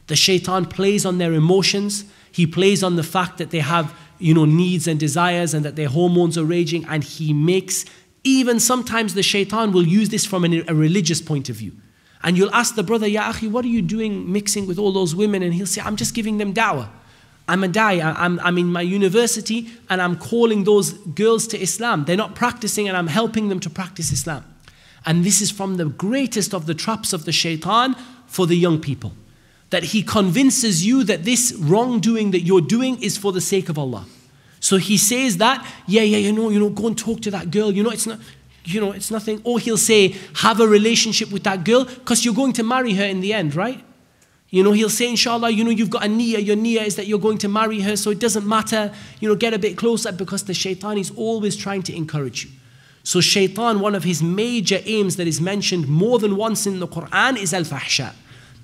The shaitan plays on their emotions. He plays on the fact that they have, needs and desires, and that their hormones are raging, and he makes, even sometimes the shaitan will use this from a religious point of view. And you'll ask the brother, Ya Akhi, what are you doing mixing with all those women? And he'll say, I'm just giving them da'wah. I'm a da'i, I'm in my university, and I'm calling those girls to Islam. They're not practicing, and I'm helping them to practice Islam. And this is from the greatest of the traps of the shaitan for the young people. That he convinces you that this wrongdoing that you're doing is for the sake of Allah. So he says that, go and talk to that girl, it's nothing. Or he'll say, have a relationship with that girl because you're going to marry her in the end, right? He'll say, inshallah, you've got a niyyah, your niyyah is that you're going to marry her, so it doesn't matter, get a bit closer, because the shaitan is always trying to encourage you. So shaitan, one of his major aims that is mentioned more than once in the Quran is al-fahsha,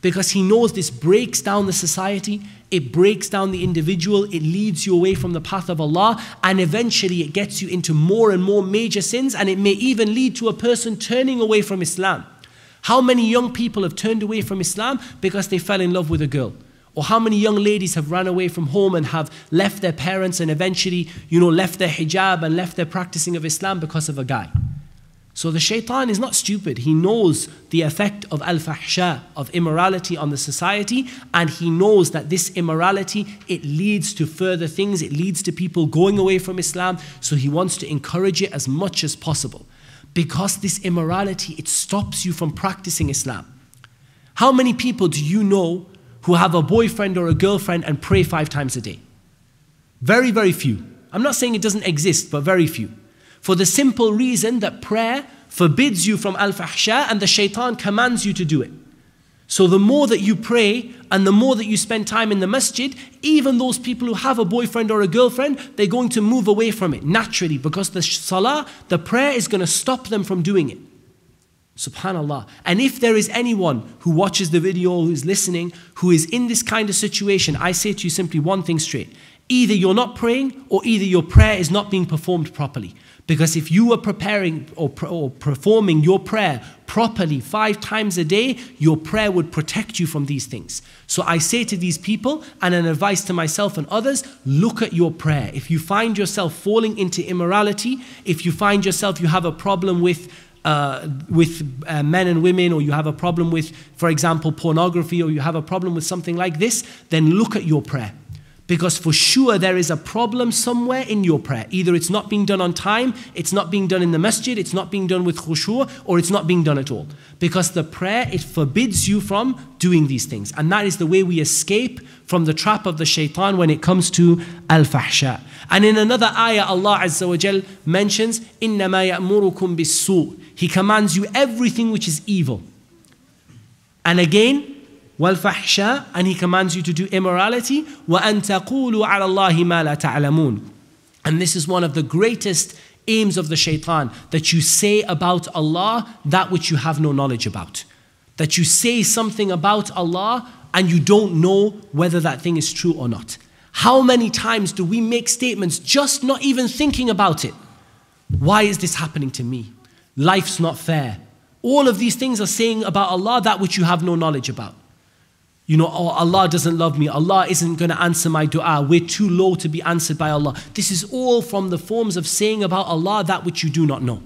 because he knows this breaks down the society, it breaks down the individual, it leads you away from the path of Allah, and eventually it gets you into more and more major sins, and it may even lead to a person turning away from Islam. How many young people have turned away from Islam because they fell in love with a girl? Or how many young ladies have run away from home and have left their parents and eventually, left their hijab and left their practicing of Islam because of a guy? So the shaitan is not stupid. He knows the effect of al-fahsha, of immorality on the society, and he knows that this immorality, it leads to further things, it leads to people going away from Islam, so he wants to encourage it as much as possible. Because this immorality, it stops you from practicing Islam. How many people do you know who have a boyfriend or a girlfriend and pray 5 times a day. Very, very few. I'm not saying it doesn't exist, but very few. For the simple reason that prayer forbids you from al-fahsha, and the shaitan commands you to do it. So the more that you pray and the more that you spend time in the masjid, even those people who have a boyfriend or a girlfriend, they're going to move away from it naturally, because the salah, the prayer, is going to stop them from doing it. Subhanallah. And if there is anyone who watches the video, who is listening, who is in this kind of situation, I say to you simply one thing straight. Either you're not praying, or either your prayer is not being performed properly. Because if you were preparing or performing your prayer properly 5 times a day, your prayer would protect you from these things. So I say to these people, and an advice to myself and others, look at your prayer. If you find yourself falling into immorality, if you find yourself you have a problem with men and women, or you have a problem with, for example, pornography, or you have a problem with something like this, then look at your prayer. Because for sure there is a problem somewhere in your prayer. Either it's not being done on time, it's not being done in the masjid, it's not being done with khushu', or it's not being done at all. Because the prayer, it forbids you from doing these things. And that is the way we escape from the trap of the shaitan when it comes to al-fahsha. And in another ayah, Allah Azza wa Jal mentions, إِنَّمَا يَأْمُرُكُمْ بِالسُّوءِ. He commands you everything which is evil. And again, وَالْفَحْشَاءِ, and he commands you to do immorality. وَأَن تَقُولُوا عَلَى اللَّهِ مَا لَا تَعْلَمُونَ. And this is one of the greatest aims of the shaitan, that you say about Allah that which you have no knowledge about. That you say something about Allah and you don't know whether that thing is true or not. How many times do we make statements just not even thinking about it? Why is this happening to me? Life's not fair. All of these things are saying about Allah that which you have no knowledge about. Oh, Allah doesn't love me, Allah isn't going to answer my dua, we're too low to be answered by Allah. This is all from the forms of saying about Allah that which you do not know.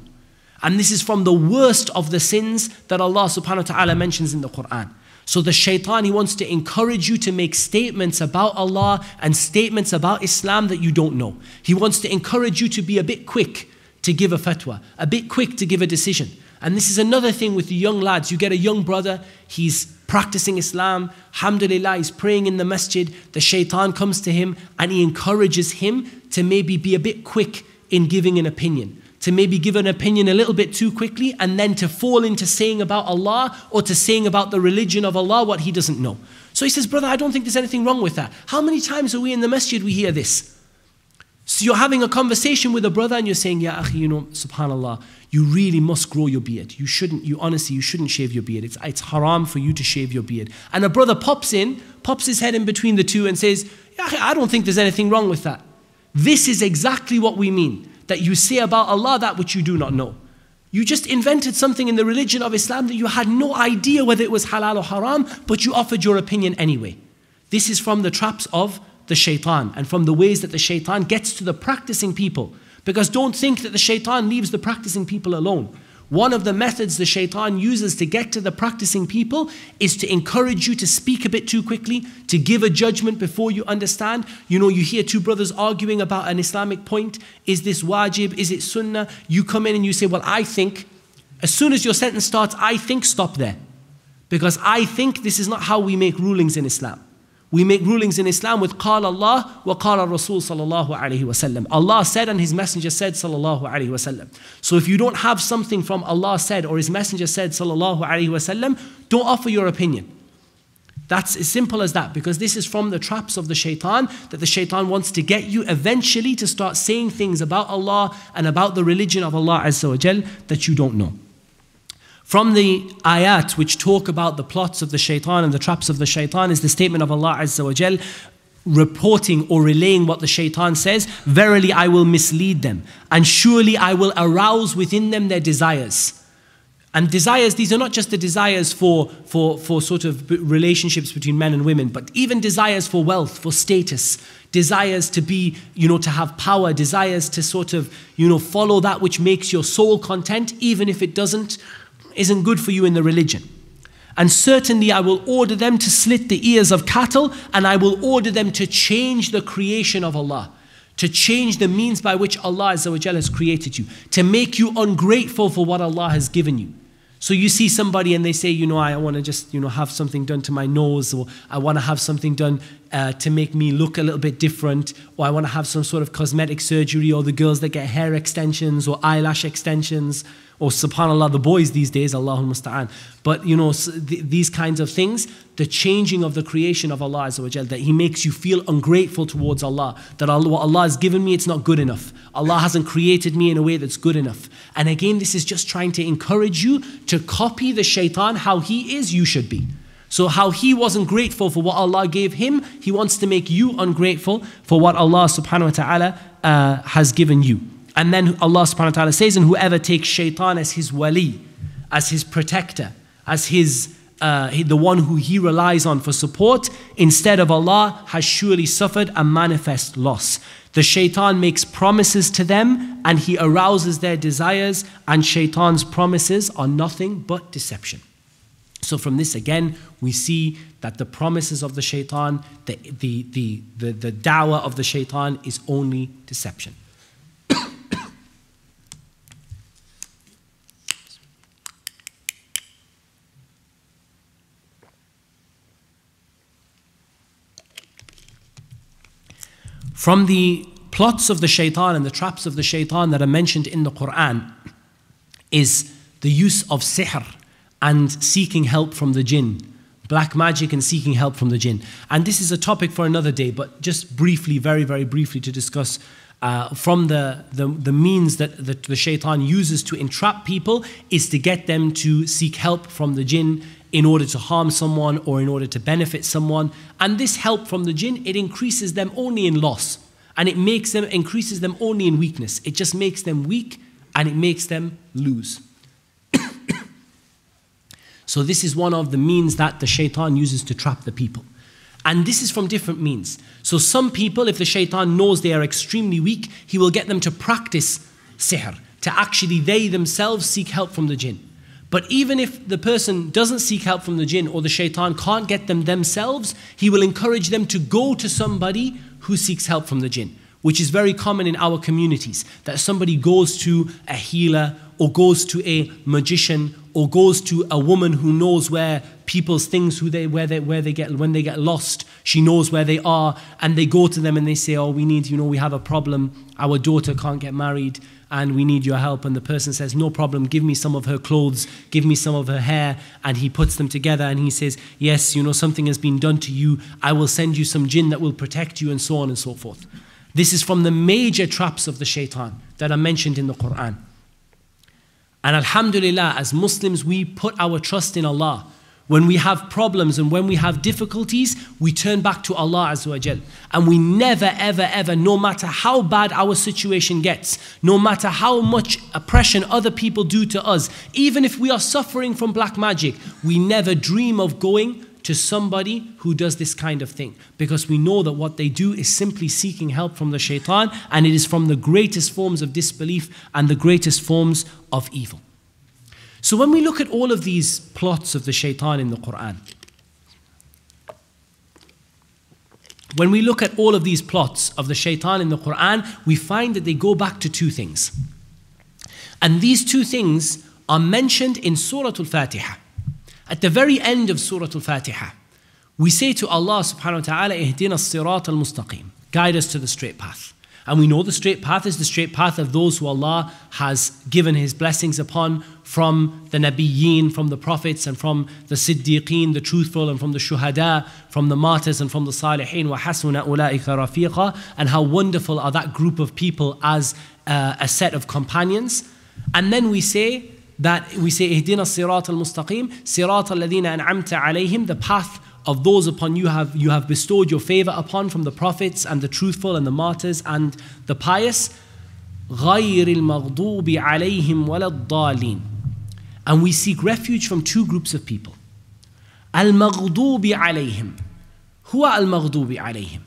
And this is from the worst of the sins that Allah subhanahu wa ta'ala mentions in the Quran. So the shaitan, he wants to encourage you to make statements about Allah and statements about Islam that you don't know. He wants to encourage you to be a bit quick to give a fatwa, a bit quick to give a decision. And this is another thing with the young lads. You get a young brother, he's practicing Islam, alhamdulillah, he's praying in the masjid. The shaitan comes to him and he encourages him to maybe be a bit quick in giving an opinion, to maybe give an opinion a little bit too quickly, and then to fall into saying about Allah or to saying about the religion of Allah what he doesn't know. So he says, brother, I don't think there's anything wrong with that. How many times are we in the masjid we hear this? So you're having a conversation with a brother and you're saying, ya akhi, you know, subhanallah, you really must grow your beard. You shouldn't, you honestly, you shouldn't shave your beard. It's haram for you to shave your beard. And a brother pops in, pops his head in between the two and says, ya akhi, I don't think there's anything wrong with that. This is exactly what we mean, that you say about Allah that which you do not know. You just invented something in the religion of Islam that you had no idea whether it was halal or haram, but you offered your opinion anyway. This is from the traps of the shaitan, and from the ways that the shaitan gets to the practicing people. Because don't think that the shaitan leaves the practicing people alone. One of the methods the shaitan uses to get to the practicing people is to encourage you to speak a bit too quickly, to give a judgment before you understand. You know, you hear two brothers arguing about an Islamic point. Is this wajib? Is it sunnah? You come in and you say, well, I think. As soon as your sentence starts, I think, stop there. Because I think, this is not how we make rulings in Islam. We make rulings in Islam with qala Allah wa qala Rasul sallallahu alayhi wa sallam. Allah said and His Messenger said sallallahu alayhi wa sallam. So if you don't have something from Allah said or His Messenger said sallallahu alayhi wa sallam, don't offer your opinion. That's as simple as that, because this is from the traps of the shaitan, that the shaitan wants to get you eventually to start saying things about Allah and about the religion of Allah Azza wa Jal that you don't know. From the ayat which talk about the plots of the shaitan and the traps of the shaitan is the statement of Allah Azza wa Jal reporting or relaying what the shaitan says. Verily I will mislead them, and surely I will arouse within them their desires. And desires, these are not just the desires for sort of relationships between men and women, but even desires for wealth, for status, desires to be, you know, to have power, desires to sort of, you know, follow that which makes your soul content, even if it doesn't, isn't good for you in the religion. And certainly I will order them to slit the ears of cattle, and I will order them to change the creation of Allah, to change the means by which Allah Azza wa Jal has created you, to make you ungrateful for what Allah has given you. So you see somebody and they say, you know, I want to just, you know, have something done to my nose, or I want to have something done to make me look a little bit different, or I want to have some sort of cosmetic surgery, or the girls that get hair extensions or eyelash extensions, or subhanAllah, the boys these days, Allahul Musta'an. But you know, these kinds of things, the changing of the creation of Allah Azza wa Jal, that He makes you feel ungrateful towards Allah, that what Allah has given me, it's not good enough. Allah hasn't created me in a way that's good enough. And again, this is just trying to encourage you to copy the shaitan. How he is, you should be. So how he wasn't grateful for what Allah gave him, he wants to make you ungrateful for what Allah subhanahu wa ta'ala has given you. And then Allah subhanahu wa ta'ala says, and whoever takes shaitan as his wali, as his protector, as his the one who he relies on for support, instead of Allah, has surely suffered a manifest loss. The shaitan makes promises to them and he arouses their desires, and shaitan's promises are nothing but deception. So from this again, we see that the promises of the shaitan, the da'wah of the shaitan is only deception. From the plots of the shaitan and the traps of the shaitan that are mentioned in the Quran is the use of sihr and seeking help from the jinn, black magic and seeking help from the jinn. And this is a topic for another day, but just briefly, very, very briefly to discuss from the means that the shaitan uses to entrap people is to get them to seek help from the jinn in order to harm someone or in order to benefit someone. And this help from the jinn, it increases them only in loss, and it increases them only in weakness. It just makes them weak and it makes them lose. So this is one of the means that the shaitan uses to trap the people. And this is from different means. So some people, if the shaitan knows they are extremely weak, he will get them to practice sihr. to actually they themselves seek help from the jinn. But even if the person doesn't seek help from the jinn or the shaitan can't get them themselves, he will encourage them to go to somebody who seeks help from the jinn, which is very common in our communities, that somebody goes to a healer or goes to a magician or goes to a woman who knows where people's things, when they get lost, she knows where they are, and they go to them and they say, oh, we need, you know, we have a problem, our daughter can't get married, and we need your help. And the person says, no problem, give me some of her clothes, give me some of her hair. And he puts them together and he says, yes, you know, something has been done to you, I will send you some jinn that will protect you, and so on and so forth. This is from the major traps of the shaitan that are mentioned in the Quran. And alhamdulillah, as Muslims, we put our trust in Allah. When we have problems and when we have difficulties, we turn back to Allah Azza wa Jal. And we never, ever, ever, no matter how bad our situation gets, no matter how much oppression other people do to us, even if we are suffering from black magic, we never dream of going to somebody who does this kind of thing, because we know that what they do is simply seeking help from the shaitan, and it is from the greatest forms of disbelief and the greatest forms of evil. So when we look at all of these plots of the shaitan in the Quran, when we look at all of these plots of the shaitan in the Quran, we find that they go back to two things. And these two things are mentioned in Surah Al-Fatiha. At the very end of Surah Al-Fatiha, we say to Allah subhanahu wa ta'ala, Ihdina as-sirat al-mustaqim, guide us to the straight path. And we know the straight path is the straight path of those who Allah has given His blessings upon, from the Nabiyyin, from the Prophets, and from the Siddiqeen, the truthful, and from the Shuhada, from the martyrs, and from the Salihin, wa hasuna ulaika rafiqa, and how wonderful are that group of people as a set of companions. And then we say that, we say, Ihdina as-sirat al-mustaqim, sirat al-ladhina an'amta alayhim, the path of those upon you have bestowed your favor upon, from the prophets and the truthful and the martyrs and the pious. غَيْرِ الْمَغْضُوبِ عَلَيْهِمْ وَلَا الضَّالِينَ. And we seek refuge from two groups of people. الْمَغْضُوبِ عَلَيْهِمْ. Who are الْمَغْضُوبِ عَلَيْهِمْ?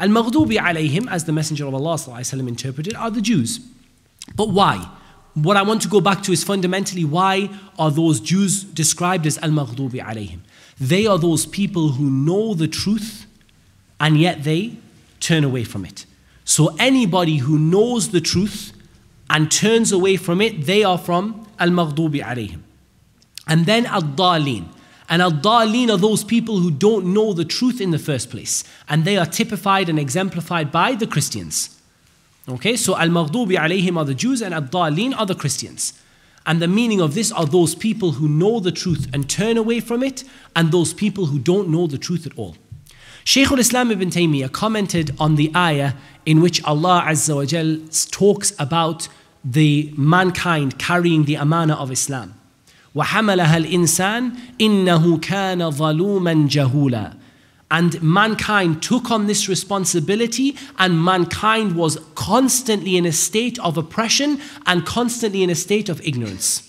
الْمَغْضُوبِ عَلَيْهِمْ, as the Messenger of Allah sallallahu alaihi wasallam interpreted, are the Jews. But why? What I want to go back to is fundamentally, why are those Jews described as al-maghdubi alayhim? They are those people who know the truth and yet they turn away from it. So anybody who knows the truth and turns away from it, they are from al-maghdubi alayhim. And then ad-daleen. And ad-daleen are those people who don't know the truth in the first place. And they are typified and exemplified by the Christians. Okay, so al-maghdubi alayhim are the Jews and ad-daleen are the Christians. And the meaning of this are those people who know the truth and turn away from it, and those people who don't know the truth at all. Shaykhul Islam ibn Taymiyyah commented on the ayah in which Allah Azza wa Jal talks about the mankind carrying the amana of Islam. وَحَمَلَهَا الْإِنسَانِ إِنَّهُ كَانَ ظَلُومًا جَهُولًا. And mankind took on this responsibility, and mankind was constantly in a state of oppression and constantly in a state of ignorance.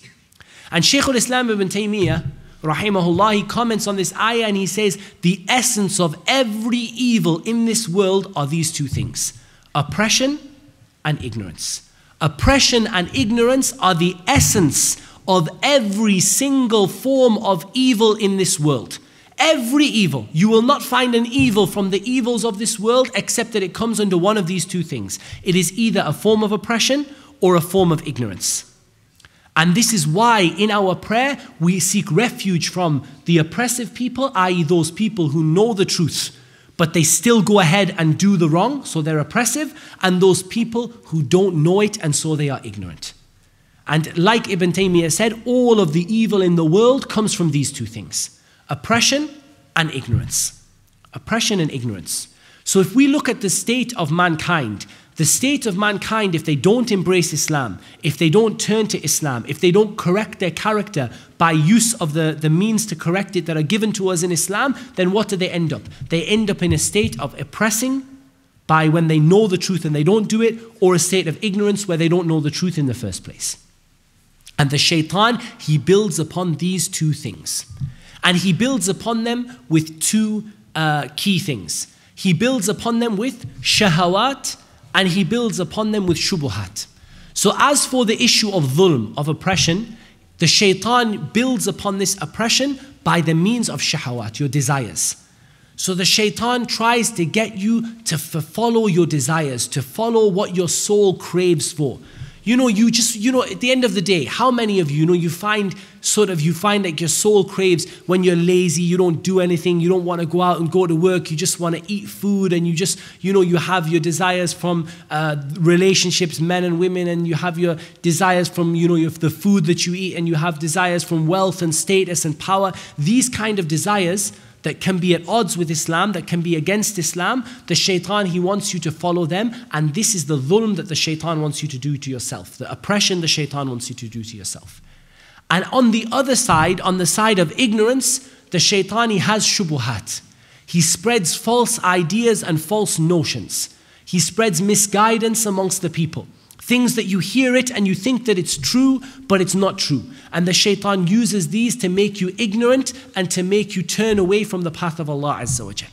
And Shaykhul Islam ibn Taymiyyah, rahimahullah, he comments on this ayah and he says, the essence of every evil in this world are these two things, oppression and ignorance. Oppression and ignorance are the essence of every single form of evil in this world. Every evil, you will not find an evil from the evils of this world except that it comes under one of these two things. It is either a form of oppression or a form of ignorance. And this is why in our prayer we seek refuge from the oppressive people, i.e. those people who know the truth, but they still go ahead and do the wrong, so they're oppressive, and those people who don't know it and so they are ignorant. And like Ibn Taymiyyah said, all of the evil in the world comes from these two things. Oppression and ignorance. Oppression and ignorance. So if we look at the state of mankind, the state of mankind, if they don't embrace Islam, if they don't turn to Islam, if they don't correct their character by use of the means to correct it that are given to us in Islam, then what do they end up? They end up in a state of oppressing by when they know the truth and they don't do it, or a state of ignorance where they don't know the truth in the first place. And the shaitan, he builds upon these two things. And he builds upon them with two key things. He builds upon them with shahawat, and he builds upon them with shubuhat. So as for the issue of dhulm, of oppression, the shaitan builds upon this oppression by the means of shahawat, your desires. So the shaitan tries to get you to follow your desires, to follow what your soul craves for. You know, at the end of the day, how many of you, you find like your soul craves when you're lazy, you don't do anything, you don't want to go out and go to work, you just want to eat food, and you just, you have your desires from relationships, men and women, and you have your desires from, the food that you eat, and you have desires from wealth and status and power. These kind of desires that can be at odds with Islam, that can be against Islam, the shaitan, he wants you to follow them, and this is the dhulm that the shaitan wants you to do to yourself, the oppression the shaitan wants you to do to yourself. And on the other side, on the side of ignorance, the shaitan, he has shubuhat. He spreads false ideas and false notions. He spreads misguidance amongst the people. Things that you hear it and you think that it's true, but it's not true. And the shaitan uses these to make you ignorant and to make you turn away from the path of Allah Azza wa Jal.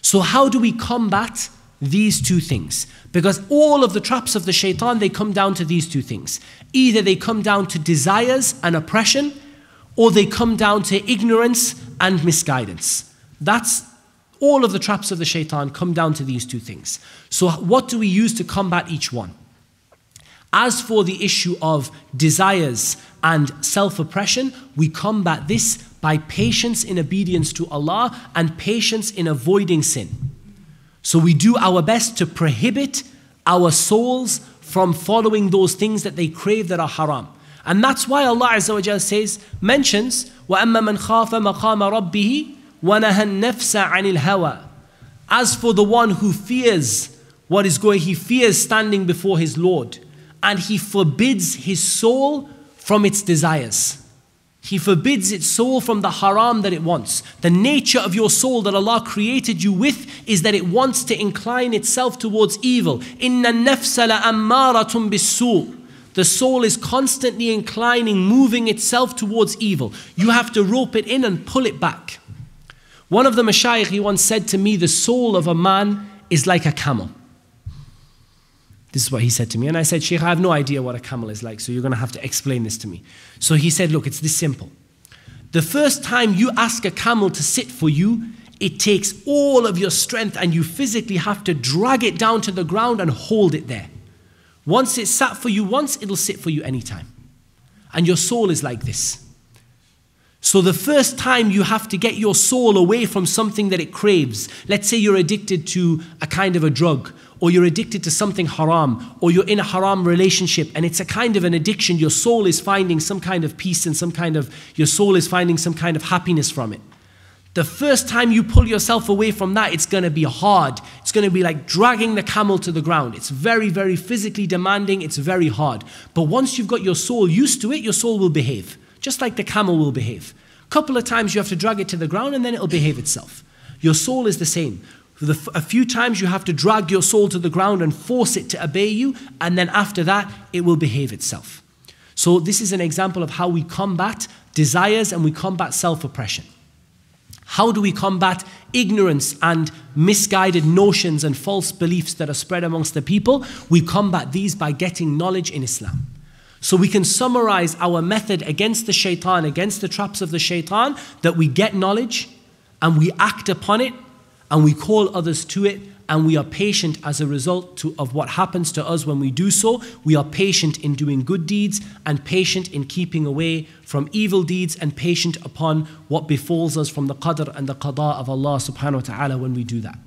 So how do we combat these two things? Because all of the traps of the shaitan, they come down to these two things. Either they come down to desires and oppression, or they come down to ignorance and misguidance. That's all of the traps of the shaitan come down to these two things. So what do we use to combat each one? As for the issue of desires and self-oppression, we combat this by patience in obedience to Allah and patience in avoiding sin. So we do our best to prohibit our souls from following those things that they crave that are haram. And that's why Allah Azza wa Jalla mentions, وَأَمَّا مَنْ خَافَ مَقَامَ رَبِّهِ وَنَهَى النَّفْسَ عَنِ الْهَوَى. As for the one who fears what is going, he fears standing before his Lord, and he forbids his soul from its desires. He forbids its soul from the haram that it wants. The nature of your soul that Allah created you with is that it wants to incline itself towards evil. Inna nafsa la'ammaratun bis-su'. The soul is constantly inclining, moving itself towards evil. You have to rope it in and pull it back. One of the mashayikh, he once said to me, the soul of a man is like a camel. This is what he said to me. And I said, Shaykh, I have no idea what a camel is like, so you're going to have to explain this to me. So he said, look, it's this simple. The first time you ask a camel to sit for you, it takes all of your strength and you physically have to drag it down to the ground and hold it there. Once it's sat for you once, it'll sit for you anytime. And your soul is like this. So the first time you have to get your soul away from something that it craves, let's say you're addicted to a kind of a drug, or you're addicted to something haram, or you're in a haram relationship, and it's a kind of an addiction, your soul is finding some kind of peace and your soul is finding some kind of happiness from it. The first time you pull yourself away from that, it's going to be hard. It's going to be like dragging the camel to the ground. It's very, very physically demanding, it's very hard. But once you've got your soul used to it, your soul will behave, just like the camel will behave. A couple of times you have to drag it to the ground and then it'll behave itself. Your soul is the same. A few times you have to drag your soul to the ground and force it to obey you, and then after that, it will behave itself. So this is an example of how we combat desires and we combat self-oppression. How do we combat ignorance and misguided notions and false beliefs that are spread amongst the people? We combat these by getting knowledge in Islam. So we can summarize our method against the shaitan, against the traps of the shaitan, that we get knowledge and we act upon it, and we call others to it, and we are patient as a result of what happens to us when we do so. We are patient in doing good deeds, and patient in keeping away from evil deeds, and patient upon what befalls us from the qadr and the qada of Allah subhanahu wa ta'ala when we do that.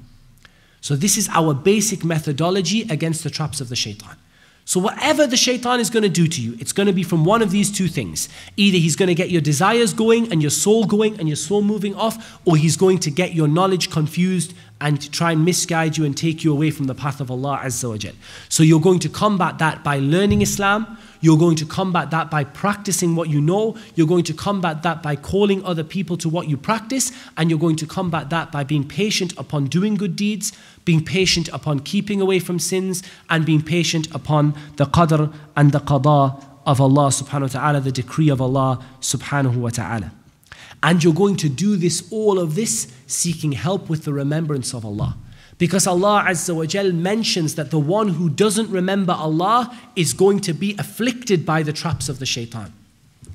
So this is our basic methodology against the traps of the shaitan. So whatever the shaitan is going to do to you, it's going to be from one of these two things. Either he's going to get your desires going and your soul moving off, or he's going to get your knowledge confused and try and misguide you and take you away from the path of Allah Azza wa Jal. So you're going to combat that by learning Islam. You're going to combat that by practicing what you know. You're going to combat that by calling other people to what you practice. And you're going to combat that by being patient upon doing good deeds, being patient upon keeping away from sins, and being patient upon the qadr and the qada of Allah subhanahu wa ta'ala, the decree of Allah subhanahu wa ta'ala. And you're going to do all of this, seeking help with the remembrance of Allah. Because Allah Azza wa Jal mentions that the one who doesn't remember Allah is going to be afflicted by the traps of the shaitan.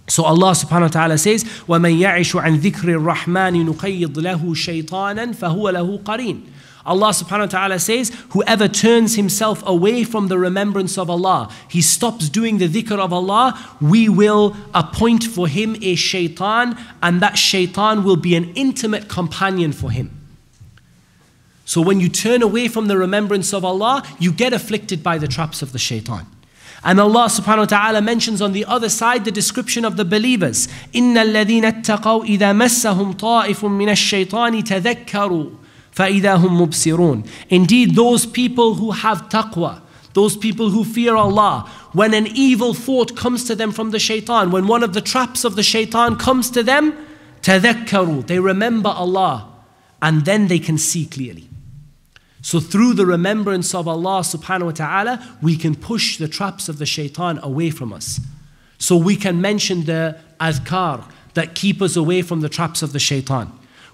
So Allah subhanahu wa ta'ala says, وَمَنْ يَعِشُ عَنْ ذِكْرِ الرَّحْمَنِ نُقَيِّضْ لَهُ شَيْطَانًا فَهُوَ لَهُ قَرِينٌ. Allah subhanahu wa ta'ala says, whoever turns himself away from the remembrance of Allah, he stops doing the dhikr of Allah, we will appoint for him a shaitan, and that shaitan will be an intimate companion for him. So when you turn away from the remembrance of Allah, you get afflicted by the traps of the shaitan. And Allah subhanahu wa ta'ala mentions on the other side the description of the believers. إِنَّ الَّذِينَ اتَّقَوْا إِذَا مَسَّهُمْ طَائِفٌ مِّنَ الشَّيْطَانِ تَذَكَّرُوا فَإِذَا هُمْ مُبْصِرُونَ. Indeed, those people who have taqwa, those people who fear Allah, when an evil thought comes to them from the shaitan, when one of the traps of the shaitan comes to them, تَذَكَّرُوا, they remember Allah, and then they can see clearly. So through the remembrance of Allah subhanahu wa ta'ala, we can push the traps of the shaitan away from us. So we can mention the adhkar that keep us away from the traps of the shaitan.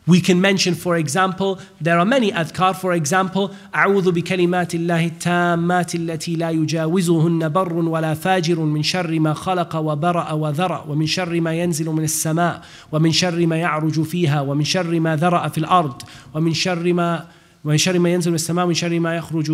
We can mention, for example, there are many adhkar, for example, أعوذ بكلمات الله التامات التي لا يجاوزهن بر ولا فاجر من شر ما خلق وبرأ وذرأ ومن شر ما ينزل من السماء ومن شر ما يعرج فيها ومن شر ما ذرأ في الأرض ومن شر ما ينزل من السماء ومن شر ما يخرج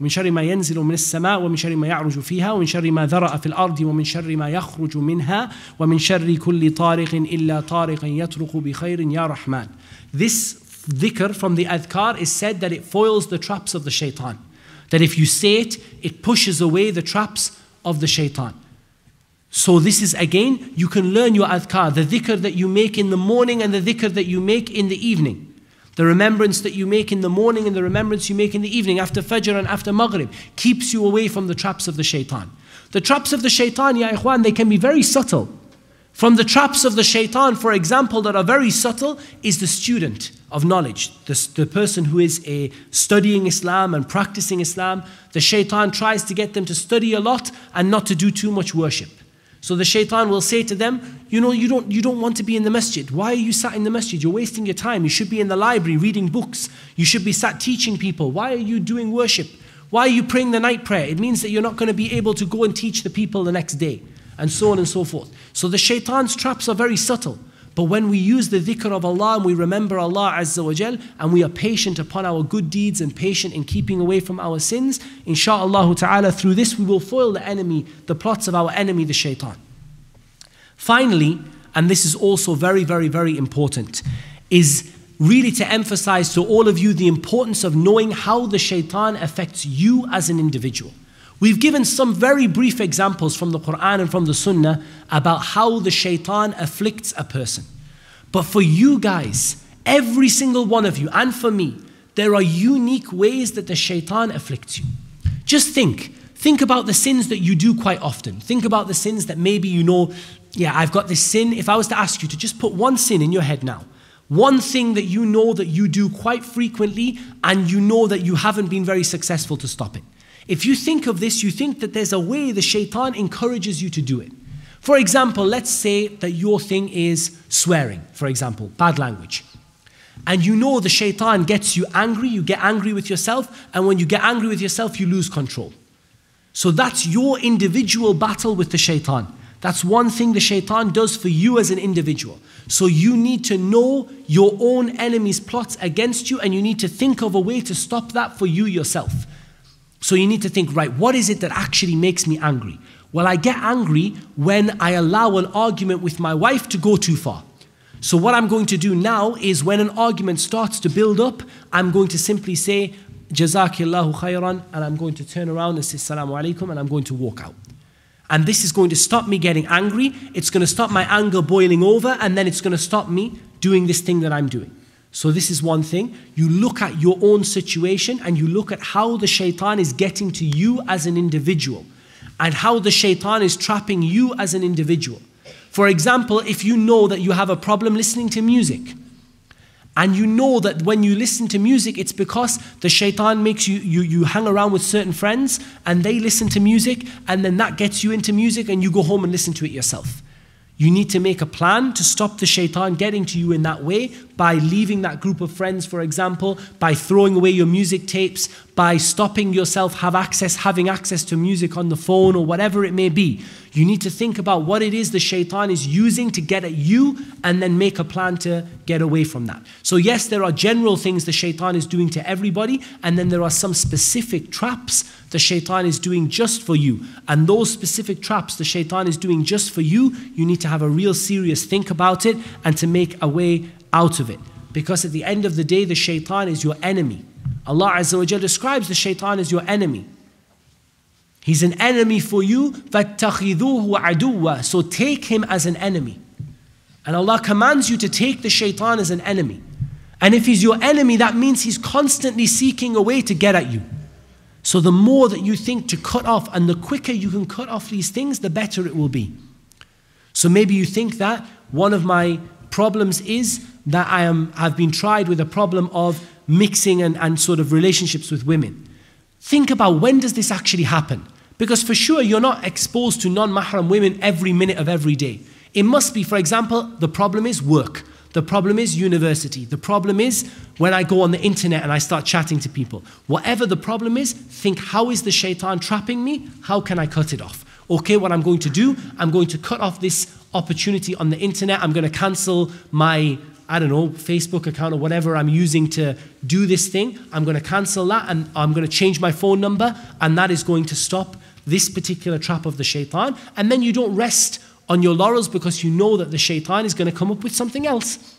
من شر ما ينزل من السماء ومن شر ما يعرج فيها ومن شر ما ذرأ في الأرض ومن شر ما يخرج منها ومن شر كل طارق إلا طارق يطرق بخير يا رحمن. This dhikr from the adhkar is said that it foils the traps of the shaitan. That if you say it, it pushes away the traps of the shaitan. So this is again, you can learn your adhkar, the dhikr that you make in the morning and the dhikr that you make in the evening. The remembrance that you make in the morning and the remembrance you make in the evening after Fajr and after Maghrib keeps you away from the traps of the shaitan. The traps of the shaitan, ya ikhwan, they can be very subtle. From the traps of the shaitan, for example, that are very subtle is the student of knowledge. The person who is studying Islam and practicing Islam, the shaitan tries to get them to study a lot and not to do too much worship. So the shaitan will say to them, you know, you don't want to be in the masjid. Why are you sat in the masjid? You're wasting your time. You should be in the library reading books. You should be sat teaching people. Why are you doing worship? Why are you praying the night prayer? It means that you're not going to be able to go and teach the people the next day, and so on and so forth. So the shaitan's traps are very subtle. But when we use the dhikr of Allah and we remember Allah Azza wa Jal and we are patient upon our good deeds and patient in keeping away from our sins, insha'Allah ta'ala, through this we will foil the enemy, the plots of our enemy, the shaitan. Finally, and this is also very, very, very important, is really to emphasize to all of you the importance of knowing how the shaitan affects you as an individual. We've given some very brief examples from the Quran and from the Sunnah about how the shaitan afflicts a person. But for you guys, every single one of you, and for me, there are unique ways that the shaitan afflicts you. Just think about the sins that you do quite often. Think about the sins that maybe you know, yeah, I've got this sin. If I was to ask you to just put one sin in your head now, one thing that you know that you do quite frequently and you know that you haven't been very successful to stop it. If you think of this, you think that there's a way the shaitan encourages you to do it. For example, let's say that your thing is swearing, for example, bad language. And you know the shaitan gets you get angry with yourself, and when you get angry with yourself, you lose control. So that's your individual battle with the shaitan. That's one thing the shaitan does for you as an individual. So you need to know your own enemy's plots against you, and you need to think of a way to stop that for you yourself. So you need to think, right, what is it that actually makes me angry? Well, I get angry when I allow an argument with my wife to go too far. So what I'm going to do now is when an argument starts to build up, I'm going to simply say, Jazakillahu khairan, and I'm going to turn around and say, Assalamu alaikum, and I'm going to walk out. And this is going to stop me getting angry. It's going to stop my anger boiling over, and then it's going to stop me doing this thing that I'm doing. So this is one thing. You look at your own situation and you look at how the shaitan is getting to you as an individual and how the shaitan is trapping you as an individual. For example, if you know that you have a problem listening to music and you know that when you listen to music, it's because the shaitan makes you hang around with certain friends and they listen to music and then that gets you into music and you go home and listen to it yourself. You need to make a plan to stop the shaitan getting to you in that way by leaving that group of friends, for example, by throwing away your music tapes, by stopping yourself having access to music on the phone or whatever it may be. You need to think about what it is the shaitan is using to get at you and then make a plan to get away from that. So yes, there are general things the shaitan is doing to everybody, and then there are some specific traps the shaitan is doing just for you. And those specific traps the shaitan is doing just for you, you need to have a real serious think about it and to make a way out of it. Because at the end of the day, the shaitan is your enemy. Allah Azza wa Jal describes the shaitan as your enemy. He's an enemy for you, فَاتَّخِذُوهُ عَدُوًّا. So take him as an enemy. And Allah commands you to take the shaitan as an enemy. And if he's your enemy, that means he's constantly seeking a way to get at you. So the more that you think to cut off, and the quicker you can cut off these things, the better it will be. So maybe you think that one of my problems is that I've been tried with a problem of mixing and sort of relationships with women. Think about, when does this actually happen? Because for sure you're not exposed to non-mahram women every minute of every day. It must be, for example, the problem is work. The problem is university. The problem is when I go on the internet and I start chatting to people. Whatever the problem is, think, how is the shaitan trapping me? How can I cut it off? Okay, what I'm going to do, I'm going to cut off this opportunity on the internet. I'm going to cancel my, I don't know, Facebook account or whatever I'm using to do this thing. I'm going to cancel that, and I'm going to change my phone number, and that is going to stop this particular trap of the shaitan. And then you don't rest on your laurels, because you know that the shaitan is going to come up with something else.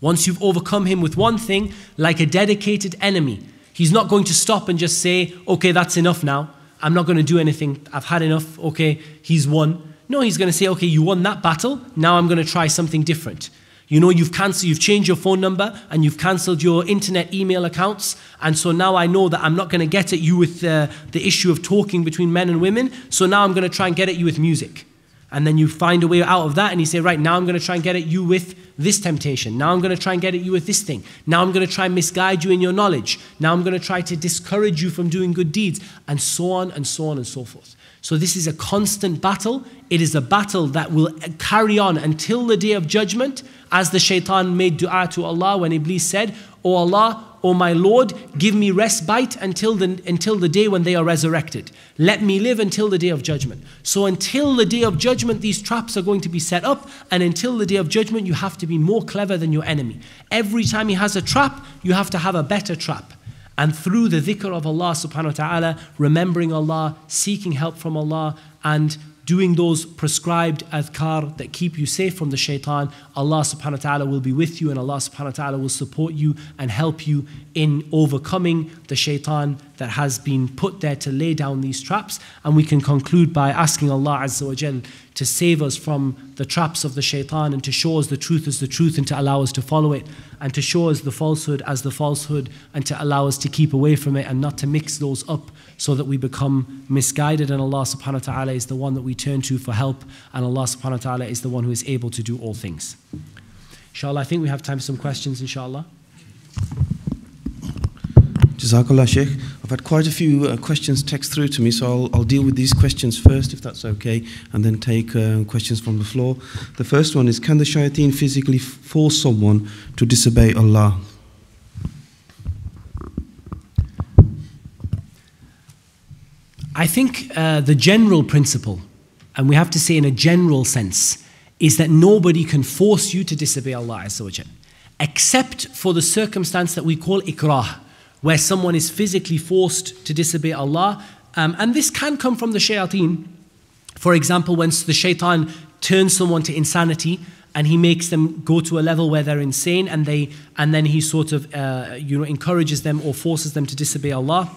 Once you've overcome him with one thing, like a dedicated enemy, he's not going to stop and just say, okay, that's enough now. I'm not going to do anything. I've had enough. Okay, he's won. No, he's going to say, okay, you won that battle. Now I'm going to try something different. You know, you've changed your phone number, and you've cancelled your internet email accounts, and so now I know that I'm not going to get at you with the issue of talking between men and women, so now I'm going to try and get at you with music. And then you find a way out of that, and you say, right, now I'm going to try and get at you with this temptation. Now I'm going to try and get at you with this thing. Now I'm going to try and misguide you in your knowledge. Now I'm going to try to discourage you from doing good deeds, and so on and so on and so forth. So this is a constant battle. It is a battle that will carry on until the day of judgment, as the shaitan made dua to Allah when Iblis said, O Allah, O my Lord, give me respite until the day when they are resurrected. Let me live until the day of judgment. So until the day of judgment, these traps are going to be set up, and until the day of judgment, you have to be more clever than your enemy. Every time he has a trap, you have to have a better trap. And through the dhikr of Allah subhanahu wa ta'ala, remembering Allah, seeking help from Allah, and doing those prescribed adhkar that keep you safe from the shaitan, Allah subhanahu wa ta'ala will be with you, and Allah subhanahu wa ta'ala will support you and help you in overcoming the shaitan that has been put there to lay down these traps. And we can conclude by asking Allah Azza wa Jal to save us from the traps of the shaitan, and to show us the truth as the truth, and to allow us to follow it, and to show us the falsehood as the falsehood, and to allow us to keep away from it and not to mix those up, so that we become misguided. And Allah subhanahu wa ta'ala is the one that we turn to for help, and Allah subhanahu wa ta'ala is the one who is able to do all things. Inshallah, I think we have time for some questions, inshallah. Jazakallah, Sheikh. I've had quite a few questions text through to me, so I'll deal with these questions first, if that's okay, and then take questions from the floor. The first one is, can the shayateen physically force someone to disobey Allah? I think the general principle, and we have to say in a general sense, is that nobody can force you to disobey Allah Azza wa Jal, except for the circumstance that we call ikrah, where someone is physically forced to disobey Allah. And this can come from the shayateen. For example, when the shaitan turns someone to insanity, and he makes them go to a level where they're insane, and then he sort of encourages them or forces them to disobey Allah.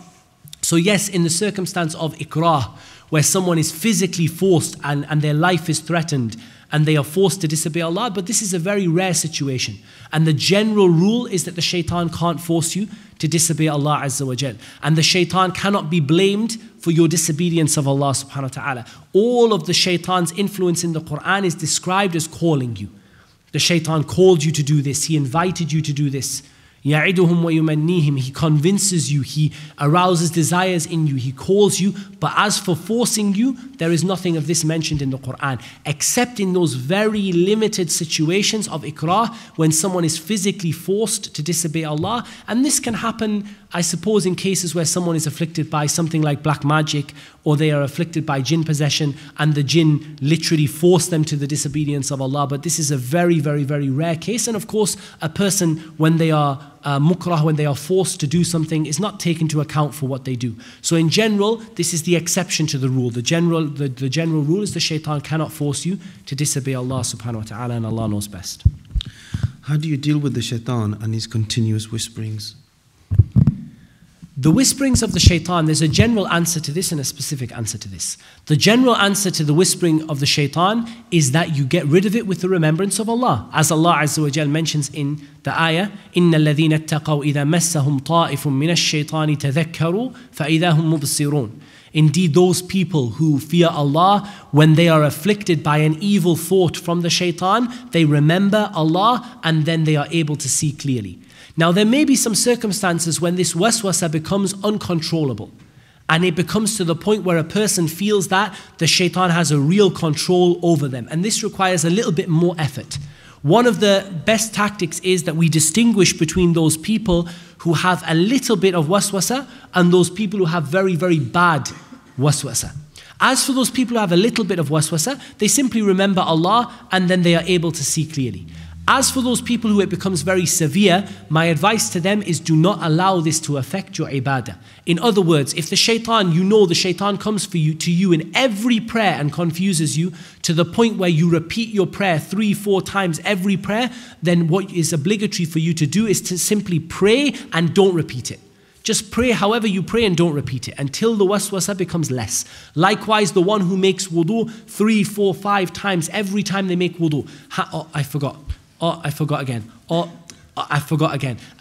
So yes, in the circumstance of ikrah, where someone is physically forced and their life is threatened, and they are forced to disobey Allah, but this is a very rare situation. And the general rule is that the shaitan can't force you to disobey Allah Azza wa Jal. And the shaitan cannot be blamed for your disobedience of Allah subhanahu wa ta'ala. All of the shaitan's influence in the Quran is described as calling you. The shaitan called you to do this. He invited you to do this. يَعِدُهُمْ وَيُمَنِّيهِمْ. He convinces you, he arouses desires in you, he calls you, but as for forcing you, there is nothing of this mentioned in the Quran, except in those very limited situations of ikrah, when someone is physically forced to disobey Allah. And this can happen, I suppose, in cases where someone is afflicted by something like black magic, or they are afflicted by jinn possession, and the jinn literally force them to the disobedience of Allah. But this is a very, very, very rare case. And of course, a person, when they are mukrah, when they are forced to do something, is not taken into account for what they do. So in general, this is the exception to the rule. The general rule is the shaitan cannot force you to disobey Allah subhanahu wa ta'ala, and Allah knows best. How do you deal with the shaitan and his continuous whisperings? The whisperings of the shaitan, there's a general answer to this and a specific answer to this. The general answer to the whispering of the shaitan is that you get rid of it with the remembrance of Allah. As Allah Azza wa Jal mentions in the ayah, إِنَّ الَّذِينَ اتَّقَوْا إِذَا مَسَّهُمْ طَائِفٌ مِّنَ الشَّيْطَانِ تَذَكَّرُوا فَإِذَا هُمْ مُبْصِرُونَ. Indeed, those people who fear Allah, when they are afflicted by an evil thought from the shaitan, they remember Allah and then they are able to see clearly. Now, there may be some circumstances when this waswasa becomes uncontrollable, and it becomes to the point where a person feels that the shaitan has a real control over them, and this requires a little bit more effort. One of the best tactics is that we distinguish between those people who have a little bit of waswasa and those people who have very, very bad waswasa. As for those people who have a little bit of waswasa, they simply remember Allah and then they are able to see clearly. As for those people who it becomes very severe, my advice to them is do not allow this to affect your ibadah. In other words, if the shaitan, you know the shaitan comes to you in every prayer and confuses you to the point where you repeat your prayer 3-4 times every prayer, then what is obligatory for you to do is to simply pray and don't repeat it. Just pray however you pray and don't repeat it until the waswasa becomes less. Likewise, the one who makes wudu 3, 4, 5 times every time they make wudu. Oh, I forgot again,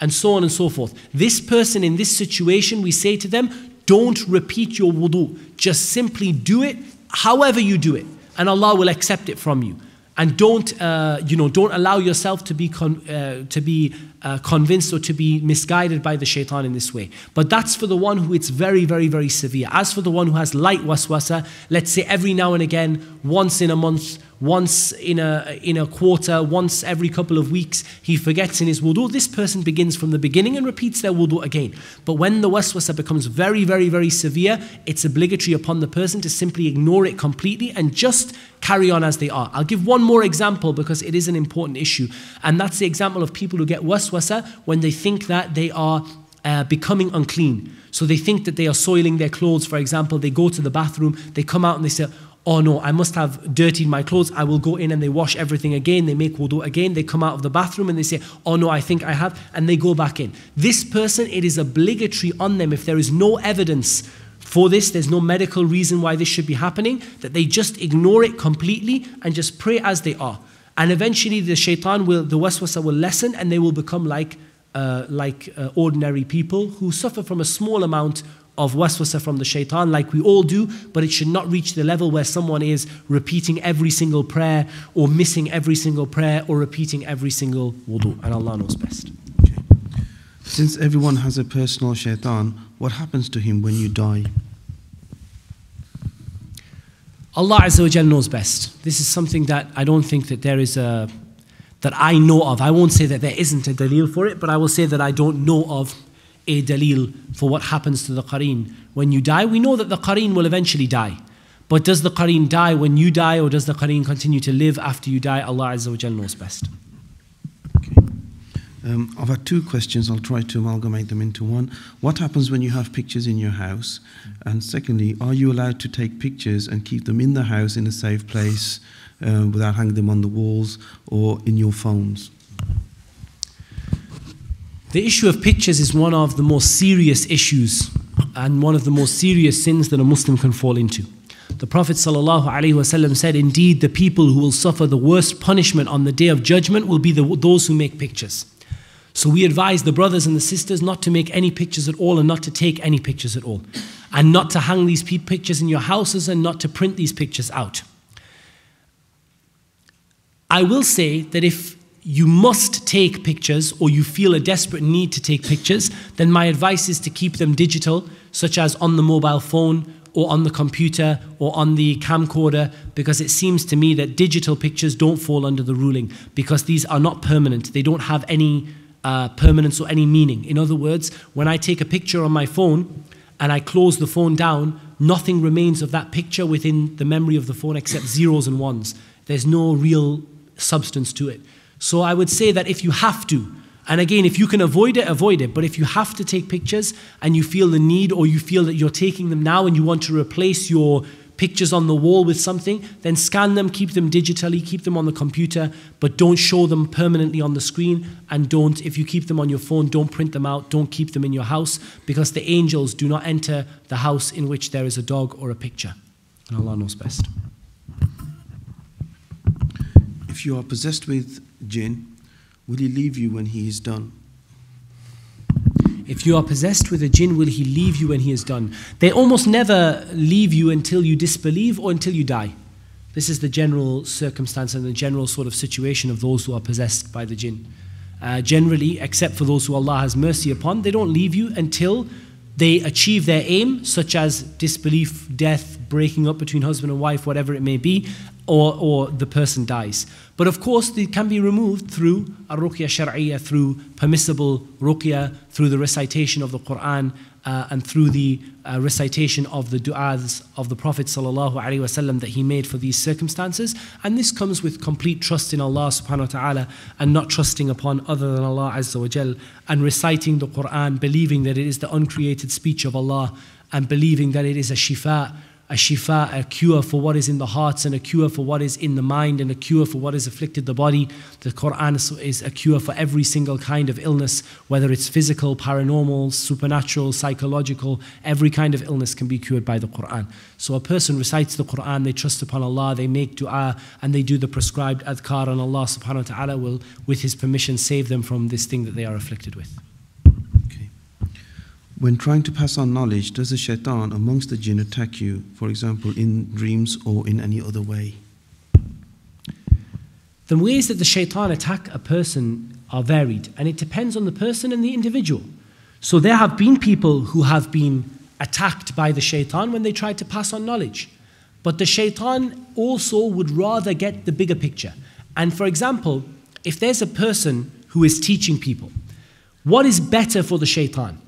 and so on and so forth. This person in this situation, we say to them, don't repeat your wudu. Just simply do it however you do it, and Allah will accept it from you. And don't allow yourself to be convinced or to be misguided by the shaitan in this way. But that's for the one who it's very, very, very severe. As for the one who has light waswasa, let's say every now and again, once in a month, once in a quarter, once every couple of weeks, he forgets in his wudu, this person begins from the beginning and repeats their wudu again. But when the waswasa becomes very, very, very severe, it's obligatory upon the person to simply ignore it completely and just carry on as they are. I'll give one more example because it is an important issue. And that's the example of people who get waswasa when they think that they are becoming unclean. So they think that they are soiling their clothes, for example. They go to the bathroom, they come out and they say, oh no, I must have dirtied my clothes. I will go in, and they wash everything again. They make wudu again. They come out of the bathroom and they say, oh no, I think I have. And they go back in. This person, it is obligatory on them, if there is no evidence for this, there's no medical reason why this should be happening, that they just ignore it completely and just pray as they are. And eventually the shaitan will, the waswasa will lessen, and they will become like ordinary people who suffer from a small amount of waswasa from the shaitan, like we all do, but it should not reach the level where someone is repeating every single prayer or missing every single prayer or repeating every single wudu, and Allah knows best. Okay. Since everyone has a personal shaitan, what happens to him when you die? Allah Azza wa Jal knows best. This is something that I don't think that there is a, that I know of. I won't say that there isn't a dalil for it, but I will say that I don't know of a dalil for what happens to the qareen when you die. We know that the qareen will eventually die. But does the qareen die when you die, or does the qareen continue to live after you die? Allah Azza wa Jal knows best. Okay. I've had 2 questions. I'll try to amalgamate them into one. What happens when you have pictures in your house? And secondly, are you allowed to take pictures and keep them in the house in a safe place without hanging them on the walls or in your phones? The issue of pictures is one of the most serious issues and one of the most serious sins that a Muslim can fall into. The Prophet ﷺ said, indeed, the people who will suffer the worst punishment on the Day of Judgment will be those who make pictures. So we advise the brothers and the sisters not to make any pictures at all, and not to take any pictures at all, and not to hang these pictures in your houses, and not to print these pictures out. I will say that if you must take pictures or you feel a desperate need to take pictures, then my advice is to keep them digital, such as on the mobile phone or on the computer or on the camcorder, because it seems to me that digital pictures don't fall under the ruling because these are not permanent. They don't have any permanence or any meaning. In other words, when I take a picture on my phone and I close the phone down, nothing remains of that picture within the memory of the phone except zeros and ones. There's no real substance to it. So I would say that if you have to, and again, if you can avoid it, avoid it. But if you have to take pictures and you feel the need or you feel that you're taking them now and you want to replace your pictures on the wall with something, then scan them, keep them digitally, keep them on the computer, but don't show them permanently on the screen. And don't, if you keep them on your phone, don't print them out, don't keep them in your house, because the angels do not enter the house in which there is a dog or a picture. And Allah knows best. If you are possessed with jinn, will he leave you when he is done? If you are possessed with a jinn, will he leave you when he is done? They almost never leave you until you disbelieve or until you die. This is the general circumstance and the general sort of situation of those who are possessed by the jinn. Generally, except for those who Allah has mercy upon, they don't leave you until they achieve their aim, such as disbelief, death, breaking up between husband and wife, whatever it may be, or the person dies. But of course, they can be removed through ar-ruqya shar'iyya, through permissible ruqya, through the recitation of the Qur'an, and through the recitation of the du'as of the Prophet ﷺ that he made for these circumstances. And this comes with complete trust in Allah subhanahu wa ta'ala and not trusting upon other than Allah azza wa jal, and reciting the Qur'an, believing that it is the uncreated speech of Allah and believing that it is a shifa, a cure for what is in the hearts and a cure for what is in the mind and a cure for what has afflicted the body. The Qur'an is a cure for every single kind of illness, whether it's physical, paranormal, supernatural, psychological. Every kind of illness can be cured by the Qur'an. So a person recites the Qur'an, they trust upon Allah, they make dua and they do the prescribed adhkar, and Allah subhanahu wa ta'ala will, with his permission, save them from this thing that they are afflicted with. When trying to pass on knowledge, does the shaitan amongst the jinn attack you, for example, in dreams or in any other way? The ways that the shaitan attack a person are varied, and it depends on the person and the individual. So there have been people who have been attacked by the shaitan when they try to pass on knowledge. But the shaitan also would rather get the bigger picture. And for example, if there's a person who is teaching people, what is better for the shaitan?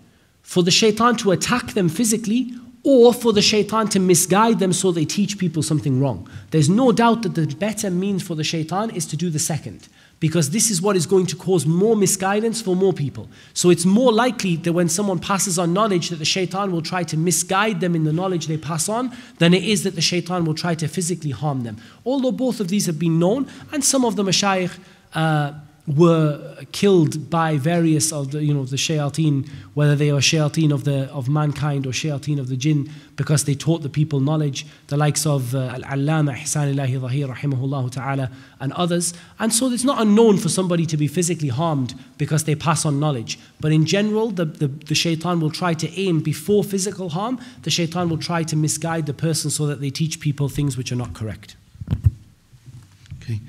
For the shaitan to attack them physically, or for the shaitan to misguide them so they teach people something wrong? There's no doubt that the better means for the shaitan is to do the second, because this is what is going to cause more misguidance for more people. So it's more likely that when someone passes on knowledge that the shaitan will try to misguide them in the knowledge they pass on than it is that the shaitan will try to physically harm them. Although both of these have been known, and some of the mashaykh were killed by various of the, the shayateen, whether they were shayateen of mankind or shayateen of the jinn, because they taught the people knowledge, the likes of Al-Allama Ihsan Ilahi Zahir rahimahullah ta'ala and others. And so it's not unknown for somebody to be physically harmed because they pass on knowledge. But in general, the shaitan will try to aim before physical harm. The shaitan will try to misguide the person so that they teach people things which are not correct. Okay.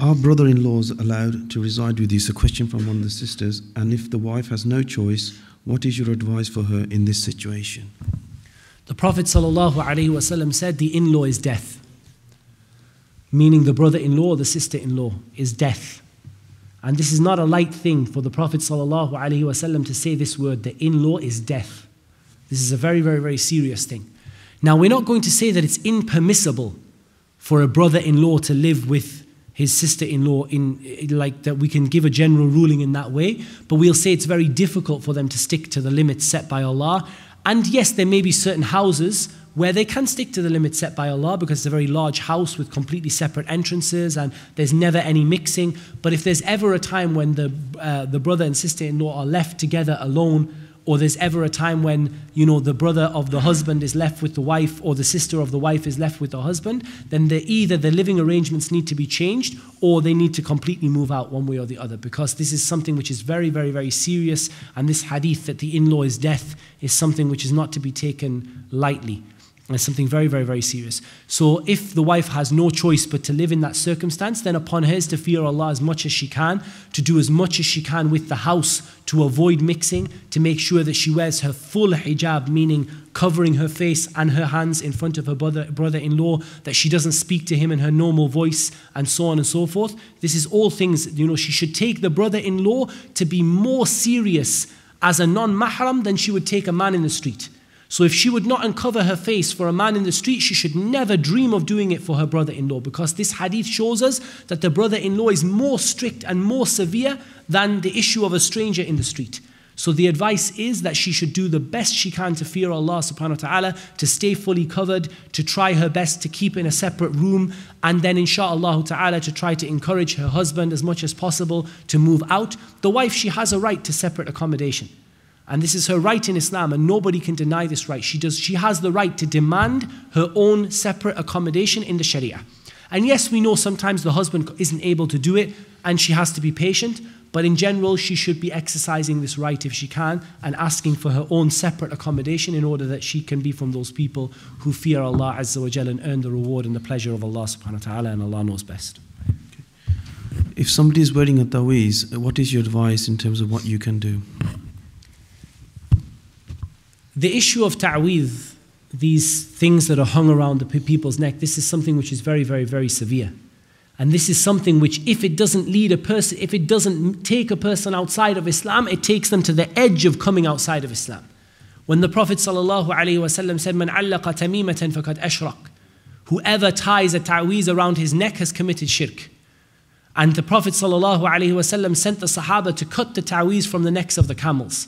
Are brother-in-laws allowed to reside with you? It's a question from one of the sisters. And if the wife has no choice, what is your advice for her in this situation? The Prophet ﷺ said the in-law is death, meaning the brother-in-law or the sister-in-law is death. And this is not a light thing for the Prophet ﷺ to say this word, the in-law is death. This is a very, very, very serious thing. Now, we're not going to say that it's impermissible for a brother-in-law to live with his sister-in-law, like that we can give a general ruling in that way, but we'll say it's very difficult for them to stick to the limits set by Allah. And yes, there may be certain houses where they can stick to the limits set by Allah, because it's a very large house with completely separate entrances and there's never any mixing. But if there's ever a time when the brother and sister-in-law are left together alone, or there's ever a time when, the brother of the husband is left with the wife, or the sister of the wife is left with the husband, then either the living arrangements need to be changed, or they need to completely move out one way or the other, because this is something which is very, very, very serious, and this hadith that the in-law is death is something which is not to be taken lightly. And it's something very, very, very serious. So if the wife has no choice but to live in that circumstance, then upon her is to fear Allah as much as she can, to do as much as she can with the house, to avoid mixing, to make sure that she wears her full hijab, meaning covering her face and her hands in front of her brother-in-law, that she doesn't speak to him in her normal voice, and so on and so forth. This is all things, you know, she should take the brother-in-law to be more serious as a non-mahram than she would take a man in the street. So if she would not uncover her face for a man in the street, she should never dream of doing it for her brother-in-law, because this hadith shows us that the brother-in-law is more strict and more severe than the issue of a stranger in the street. So the advice is that she should do the best she can to fear Allah subhanahu wa ta'ala, to stay fully covered, to try her best to keep in a separate room, and then inshaAllah ta'ala to try to encourage her husband as much as possible to move out. The wife, she has a right to separate accommodation. And this is her right in Islam, and nobody can deny this right. She has the right to demand her own separate accommodation in the Sharia. And yes, we know sometimes the husband isn't able to do it, and she has to be patient, but in general, she should be exercising this right if she can, and asking for her own separate accommodation in order that she can be from those people who fear Allah Azza wa Jal and earn the reward and the pleasure of Allah subhanahu wa ta'ala, and Allah knows best. Okay. If somebody is wearing a taweez, what is your advice in terms of what you can do? The issue of ta'weedh, these things that are hung around the people's neck, this is something which is very, very, very severe. And this is something which, if it doesn't lead a person, if it doesn't take a person outside of Islam, it takes them to the edge of coming outside of Islam. When the Prophet ﷺ said, "Man allaqa tamimatan faqad ashraq," whoever ties a ta'weez around his neck has committed shirk. And the Prophet ﷺ sent the Sahaba to cut the ta'weez from the necks of the camels.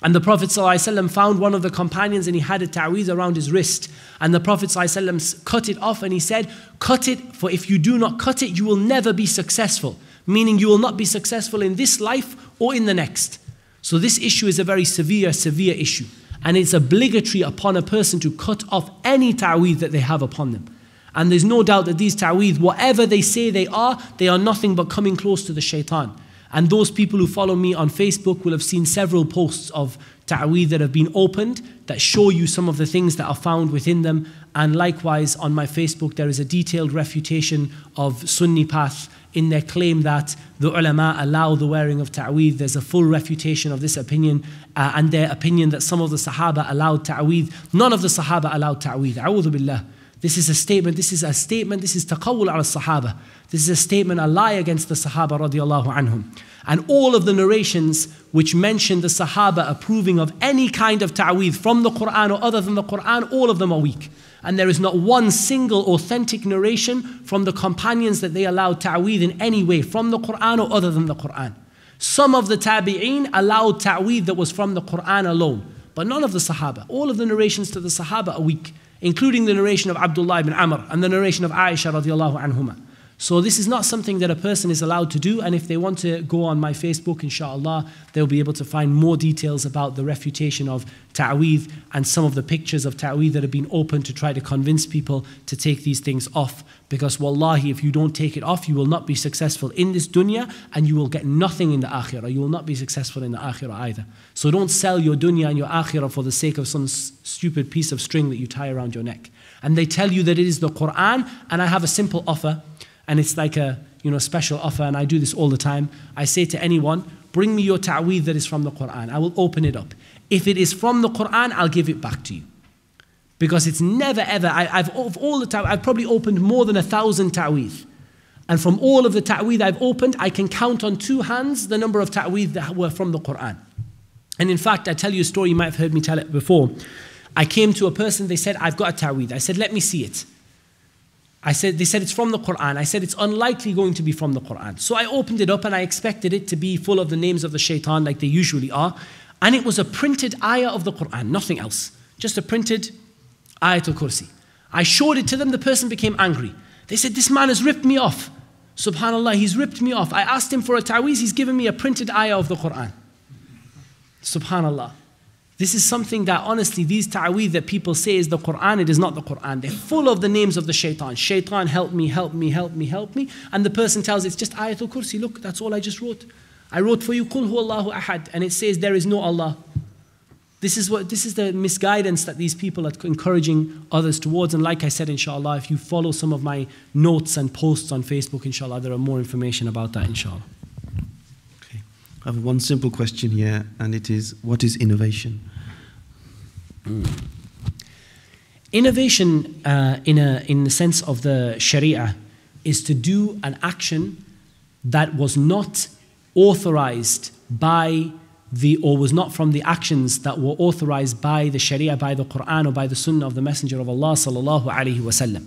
And the Prophet ﷺ found one of the companions and he had a ta'weez around his wrist. And the Prophet ﷺ cut it off and he said, "Cut it, for if you do not cut it, you will never be successful." Meaning you will not be successful in this life or in the next. So this issue is a very severe, severe issue. And it's obligatory upon a person to cut off any ta'weez that they have upon them. And there's no doubt that these ta'weez, whatever they say they are nothing but coming close to the shaitan. And those people who follow me on Facebook will have seen several posts of ta'weedh that have been opened that show you some of the things that are found within them. And likewise on my Facebook there is a detailed refutation of Sunni path in their claim that the ulama allow the wearing of ta'weedh. There's a full refutation of this opinion and their opinion that some of the Sahaba allowed ta'weedh. None of the Sahaba allowed ta'weedh. A'udhu billah. This is a statement, this is taqawwul ala sahaba. This is a statement, a lie against the Sahaba radiallahu anhum. And all of the narrations which mention the Sahaba approving of any kind of ta'weedh from the Qur'an or other than the Qur'an, all of them are weak. And there is not one single authentic narration from the companions that they allowed ta'weedh in any way from the Qur'an or other than the Qur'an. Some of the tabi'een allowed ta'weedh that was from the Qur'an alone, but none of the Sahaba. All of the narrations to the Sahaba are weak, including the narration of Abdullah ibn Amr and the narration of Aisha radiallahu anhuma. So this is not something that a person is allowed to do, and if they want to go on my Facebook, inshallah, they'll be able to find more details about the refutation of ta'weedh and some of the pictures of ta'weedh that have been opened to try to convince people to take these things off. Because wallahi, if you don't take it off, you will not be successful in this dunya and you will get nothing in the akhirah. You will not be successful in the akhirah either. So don't sell your dunya and your akhirah for the sake of some stupid piece of string that you tie around your neck. And they tell you that it is the Quran, and I have a simple offer. And it's like a special offer, and I do this all the time. I say to anyone, bring me your ta'weedh that is from the Qur'an. I will open it up. If it is from the Qur'an, I'll give it back to you. Because it's never ever, I've probably opened more than 1,000 ta'weedh. And from all of the ta'weedh I've opened, I can count on two hands the number of ta'weedh that were from the Qur'an. And in fact, I tell you a story, you might have heard me tell it before. I came to a person, they said, "I've got a ta'weedh." I said, "Let me see it." They said, "It's from the Qur'an." I said, "It's unlikely going to be from the Qur'an." So I opened it up and I expected it to be full of the names of the shaitan like they usually are. And it was a printed ayah of the Qur'an, nothing else. Just a printed ayatul kursi. I showed it to them, the person became angry. They said, "This man has ripped me off. Subhanallah, he's ripped me off. I asked him for a ta'weez, he's given me a printed ayah of the Qur'an." Subhanallah. This is something that honestly, these ta'weedh that people say is the Qur'an, it is not the Qur'an. They're full of the names of the shaitan. "Shaitan, help me, help me, help me, help me." And the person tells, "It's just ayatul kursi, look, that's all I just wrote. I wrote for you, Qul huwallahu ahad, and it says there is no Allah." This is the misguidance that these people are encouraging others towards. And like I said, inshallah, if you follow some of my notes and posts on Facebook, inshallah, there are more information about that, inshallah. Okay. I have one simple question here, and it is, what is innovation? Innovation, in the sense of the Sharia, is to do an action that was not authorized by or was not from the actions that were authorized by the Sharia, by the Quran, or by the Sunnah of the Messenger of Allah sallallahu alaihi wasallam.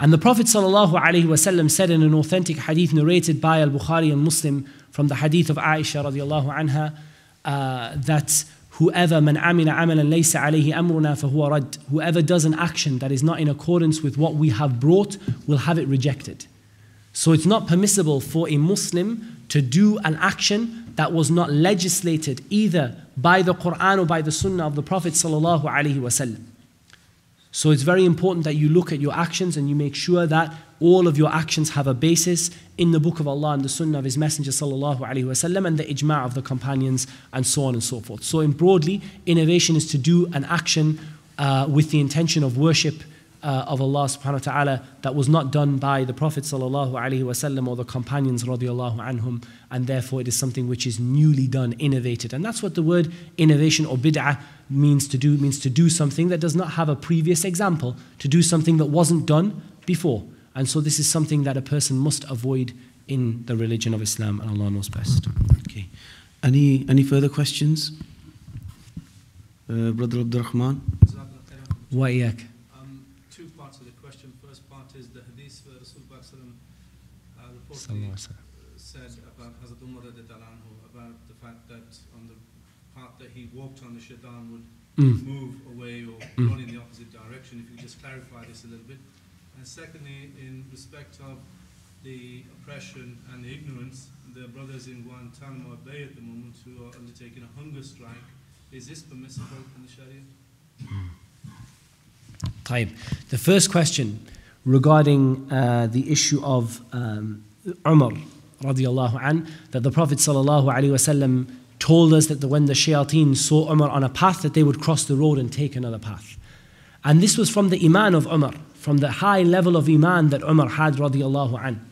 And the Prophet sallallahu alaihi wasallam said in an authentic hadith narrated by Al-Bukhari and Muslim from the hadith of Aisha radiallahu anha, that whoever man amina amalan laysa alayhi amruna fahuwa radd, whoever does an action that is not in accordance with what we have brought will have it rejected. So it's not permissible for a Muslim to do an action that was not legislated either by the Quran or by the Sunnah of the Prophet sallallahu alaihi wasallam. So it's very important that you look at your actions and you make sure that all of your actions have a basis in the book of Allah and the Sunnah of His Messenger sallallahu alaihi wasallam and the ijma' of the companions and so on and so forth. So in broadly, innovation is to do an action with the intention of worship of Allah subhanahu wa ta'ala that was not done by the Prophet sallallahu alaihi wasallam or the companions radiallahu anhum, and therefore it is something which is newly done, innovated. And that's what the word innovation or bid'ah means, to do, something that does not have a previous example, to do something that wasn't done before. And so this is something that a person must avoid in the religion of Islam, and Allah knows best. Okay. Any further questions? Brother Abdurrahman? Wa iyak. Said about Hazrat Umar about the fact that on the path that he walked on, the shaitan would move away or run in the opposite direction. If you just clarify this a little bit. And secondly, in respect of the oppression and the ignorance, the brothers in Guantanamo Bay at the moment who are undertaking a hunger strike, is this permissible in the Sharia? Taib. The first question regarding the issue of Umar radiallahu an, that the Prophet sallallahu alaihi wasallam told us that when the shayateen saw Umar on a path, that they would cross the road and take another path. And this was from the iman of Umar, from the high level of iman that Umar had radiallahu an,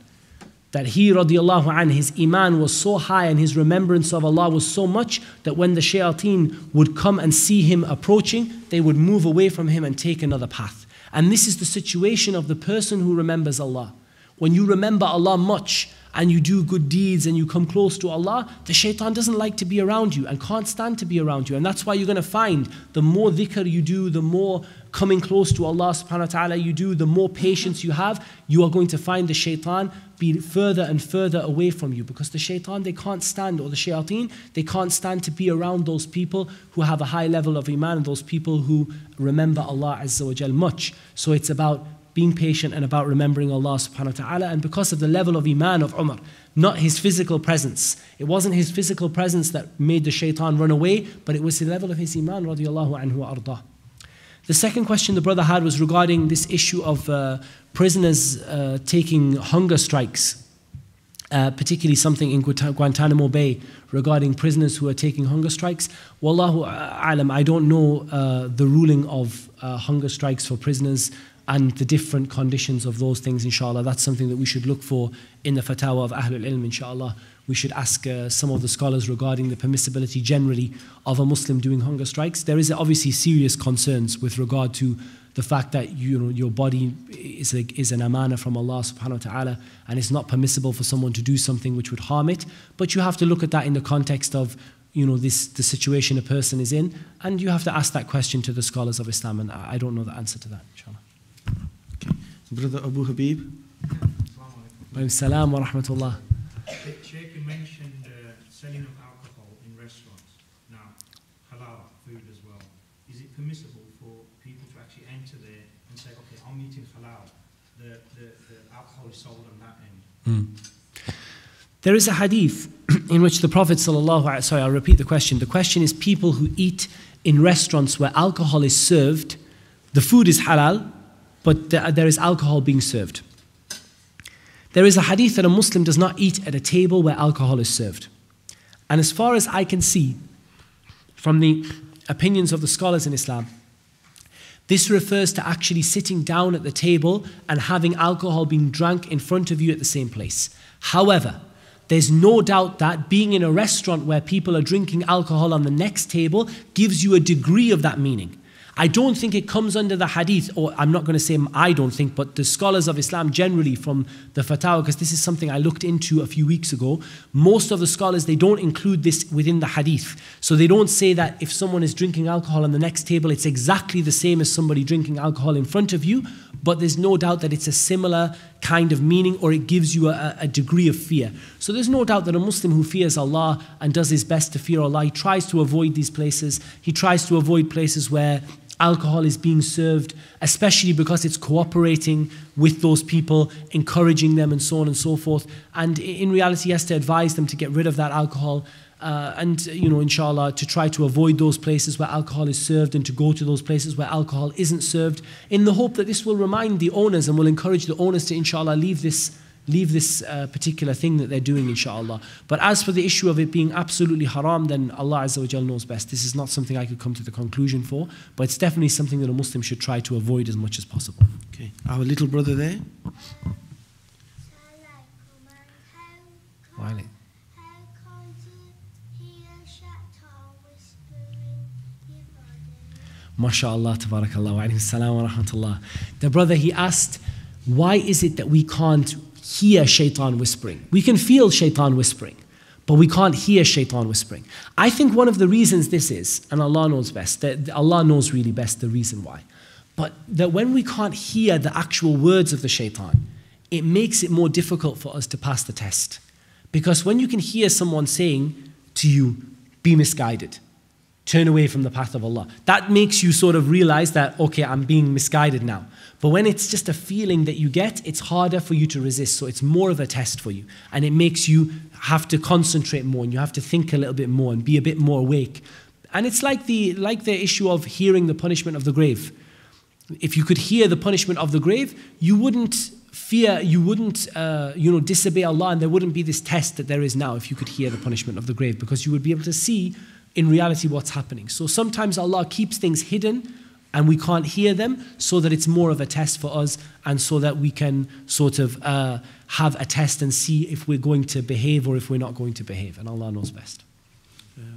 that he radiallahu an, his iman was so high and his remembrance of Allah was so much that when the shayateen would come and see him approaching, they would move away from him and take another path. And this is the situation of the person who remembers Allah. When you remember Allah much and you do good deeds and you come close to Allah, the shaitan doesn't like to be around you and can't stand to be around you. And that's why you're going to find the more dhikr you do, the more coming close to Allah subhanahu wa ta'ala you do, the more patience you have, you are going to find the shaitan be further and further away from you, because the shaitan, they can't stand, or the shayateen, they can't stand to be around those people who have a high level of iman and those people who remember Allah azza wa jal much. So it's about being patient and about remembering Allah subhanahu wa ta'ala. And because of the level of iman of Umar, not his physical presence. It wasn't his physical presence that made the shaitan run away, but it was the level of his iman radiallahu anhu wa ardah. The second question the brother had was regarding this issue of prisoners taking hunger strikes, particularly something in Guantanamo Bay regarding prisoners who are taking hunger strikes. Wallahu alam, I don't know the ruling of hunger strikes for prisoners and the different conditions of those things, inshallah. That's something that we should look for in the fatwa of Ahlul Ilm, inshallah. We should ask some of the scholars regarding the permissibility generally of a Muslim doing hunger strikes. There is obviously serious concerns with regard to the fact that your body is an amana from Allah subhanahu wa ta'ala, and it's not permissible for someone to do something which would harm it. But you have to look at that in the context of the situation a person is in, and you have to ask that question to the scholars of Islam, and I don't know the answer to that, inshallah. Brother Abu Habib. Assalamu alaikum wa rahmatullah. Sheikh, you mentioned selling of alcohol in restaurants. Now, halal food as well. Is it permissible for people to actually enter there and say, okay, I'm eating halal. The alcohol is sold on that end. There is a hadith in which the Prophet ﷺ, sorry, I'll repeat the question. The question is, people who eat in restaurants where alcohol is served, the food is halal, but there is alcohol being served. There is a hadith that a Muslim does not eat at a table where alcohol is served. And as far as I can see, from the opinions of the scholars in Islam. This refers to actually sitting down at the table and having alcohol being drunk in front of you at the same place. However, there's no doubt that being in a restaurant where people are drinking alcohol on the next table gives you a degree of that meaning. I don't think it comes under the hadith, or I'm not going to say I don't think, but the scholars of Islam generally from the fatwa, because this is something I looked into a few weeks ago, most of the scholars, they don't include this within the hadith. So they don't say that if someone is drinking alcohol on the next table, it's exactly the same as somebody drinking alcohol in front of you, but there's no doubt that it's a similar kind of meaning, or it gives you a degree of fear. So there's no doubt that a Muslim who fears Allah and does his best to fear Allah, he tries to avoid these places, he tries to avoid places where alcohol is being served, especially because it's cooperating with those people, encouraging them and so on and so forth. And in reality, he has to advise them to get rid of that alcohol and, you know, inshallah, to try to avoid those places where alcohol is served and to go to those places where alcohol isn't served, in the hope that this will remind the owners and will encourage the owners to, inshallah, leave this particular thing that they're doing, inshallah. But as for the issue of it being absolutely haram, then Allah Azza wa Jal knows best. This is not something I could come to the conclusion for, but it's definitely something that a Muslim should try to avoid as much as possible. Okay. Our little brother there. How come you hear shaitan whispering your body? MashaAllah, tabarakallah, wa alayhi salam wa rahmatullah. The brother, he asked, why is it that we can't hear shaitan whispering? We can feel shaitan whispering, but we can't hear shaitan whispering. I think one of the reasons this is, and Allah knows best, that Allah knows really best the reason why, but that when we can't hear the actual words of the shaitan, it makes it more difficult for us to pass the test. Because when you can hear someone saying to you, be misguided, turn away from the path of Allah, that makes you sort of realize that, okay, I'm being misguided now. But when it's just a feeling that you get, it's harder for you to resist. So it's more of a test for you. And it makes you have to concentrate more, and you have to think a little bit more and be a bit more awake. And it's like the issue of hearing the punishment of the grave. If you could hear the punishment of the grave, you wouldn't fear, you wouldn't disobey Allah, and there wouldn't be this test that there is now if you could hear the punishment of the grave, because you would be able to see in reality what's happening. So sometimes Allah keeps things hidden, and we can't hear them, so that it's more of a test for us, and so that we can sort of have a test and see if we're going to behave or if we're not going to behave. And Allah knows best.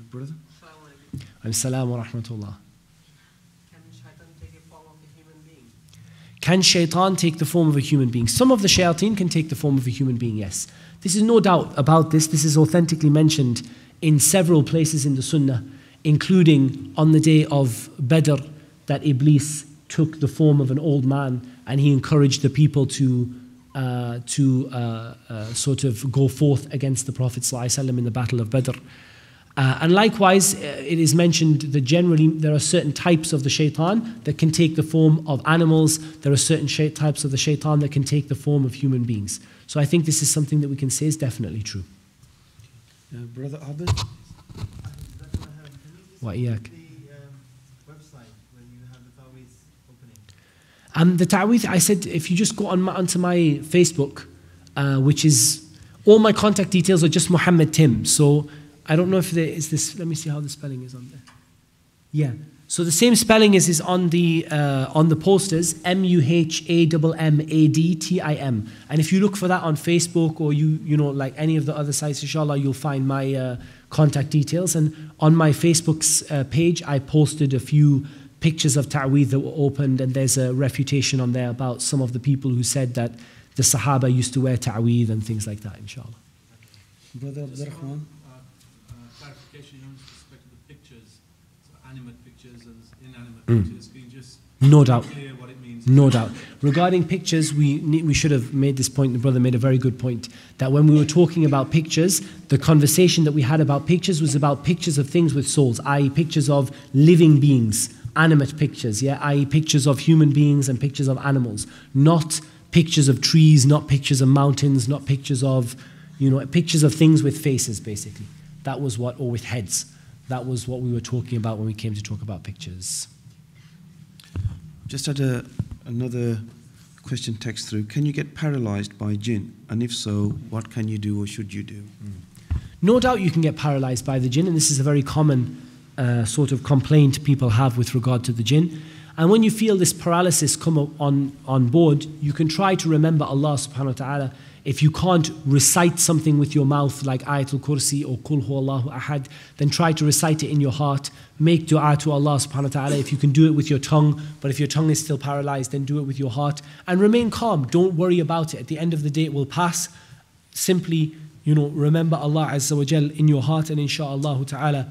Brother? As-salamu wa rahmatullah. Can shaitan take a form of a human being? Can shaitan take the form of a human being? Some of the shayateen can take the form of a human being, yes. This is no doubt about this. This is authentically mentioned in several places in the Sunnah, including on the day of Badr, that Iblis took the form of an old man, and he encouraged the people to go forth against the Prophet ﷺ in the Battle of Badr. And likewise, it is mentioned that generally there are certain types of the shaitan that can take the form of animals. There are certain types of the shaitan that can take the form of human beings. So I think this is something that we can say is definitely true. Brother Abed? Wa'iyyak. The ta'weedh, I said, if you just go onto my Facebook, which is, all my contact details are just Muhammad Tim. So I don't know if there is this, let me see how the spelling is on there. Yeah, so the same spelling is on the posters, MUHAMMADTIM. And if you look for that on Facebook, or like any of the other sites, inshallah, you'll find my contact details. And on my Facebook's page, I posted a few pictures of ta'weedh that were opened, and there's a refutation on there about some of the people who said that the Sahaba used to wear ta'weedh and things like that, inshallah. Brother Abdurrahman? Clarification in respect to the pictures, so animate pictures and inanimate pictures. Can you just clear what it means? No doubt. Regarding pictures, we should have made this point, the brother made a very good point, that when we were talking about pictures, the conversation that we had about pictures was about pictures of things with souls, i.e. pictures of living beings, animate pictures, yeah, i.e. pictures of human beings and pictures of animals, not pictures of trees, not pictures of mountains, not pictures of, pictures of things with faces, basically. That was what, or with heads. That was what we were talking about when we came to talk about pictures. Just had another question text through. Can you get paralyzed by jinn? And if so, what can you do or should you do? No doubt you can get paralyzed by the jinn, and this is a very common sort of complaint people have with regard to the jinn. And when you feel this paralysis come on board, you can try to remember Allah subhanahu wa ta'ala. If you can't recite something with your mouth like Ayatul Kursi or Qul Huwa Allahu Ahad, then try to recite it in your heart. Make dua to Allah subhanahu wa ta'ala. If you can do it with your tongue, but if your tongue is still paralyzed, then do it with your heart. And remain calm. Don't worry about it. At the end of the day, it will pass. Simply, you know, remember Allah azza wa jal in your heart, and inshaAllah ta'ala,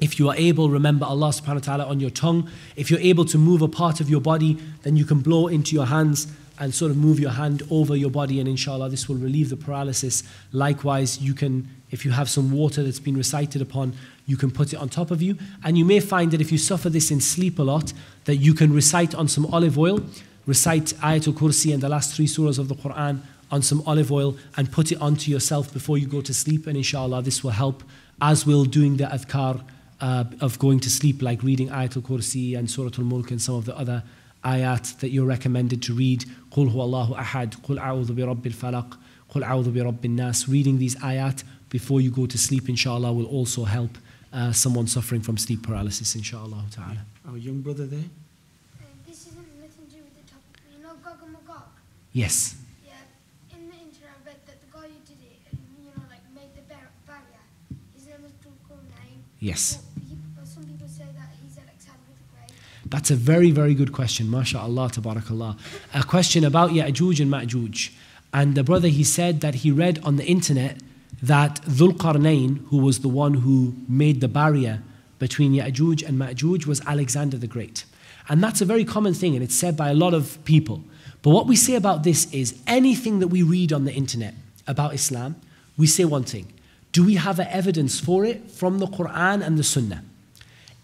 if you are able, remember Allah subhanahu wa ta'ala on your tongue. If you're able to move a part of your body, then you can blow into your hands and sort of move your hand over your body, and inshallah this will relieve the paralysis. Likewise, you can, if you have some water that's been recited upon, you can put it on top of you. And you may find that if you suffer this in sleep a lot, that you can recite on some olive oil, recite Ayatul Kursi and the last three surahs of the Quran on some olive oil and put it onto yourself before you go to sleep, and inshallah this will help, as will doing the adhkar of going to sleep, like reading Ayatul Kursi and Suratul Mulk and some of the other ayat that you're recommended to read. Qul huwa Allahu ahad, Qul a'udhu bi rabbil falaq, Qul a'udhu bi rabbin nas. Reading these ayat before you go to sleep, inshaAllah, will also help someone suffering from sleep paralysis, inshaAllah ta'ala. Our young brother there? This isn't nothing to do with the topic. You know Gog and Magog? Yes. Yes. Some people say that he's Alexander the Great. That's a very, very good question. MashaAllah, tabarakallah. A question about Ya'juj and Ma'juj. And the brother, he said that he read on the internet that Dhul Qarnayn, who was the one who made the barrier between Ya'juj and Ma'juj, was Alexander the Great. And that's a very common thing, and it's said by a lot of people. But what we say about this is anything that we read on the internet about Islam, we say one thing. Do we have evidence for it from the Quran and the Sunnah?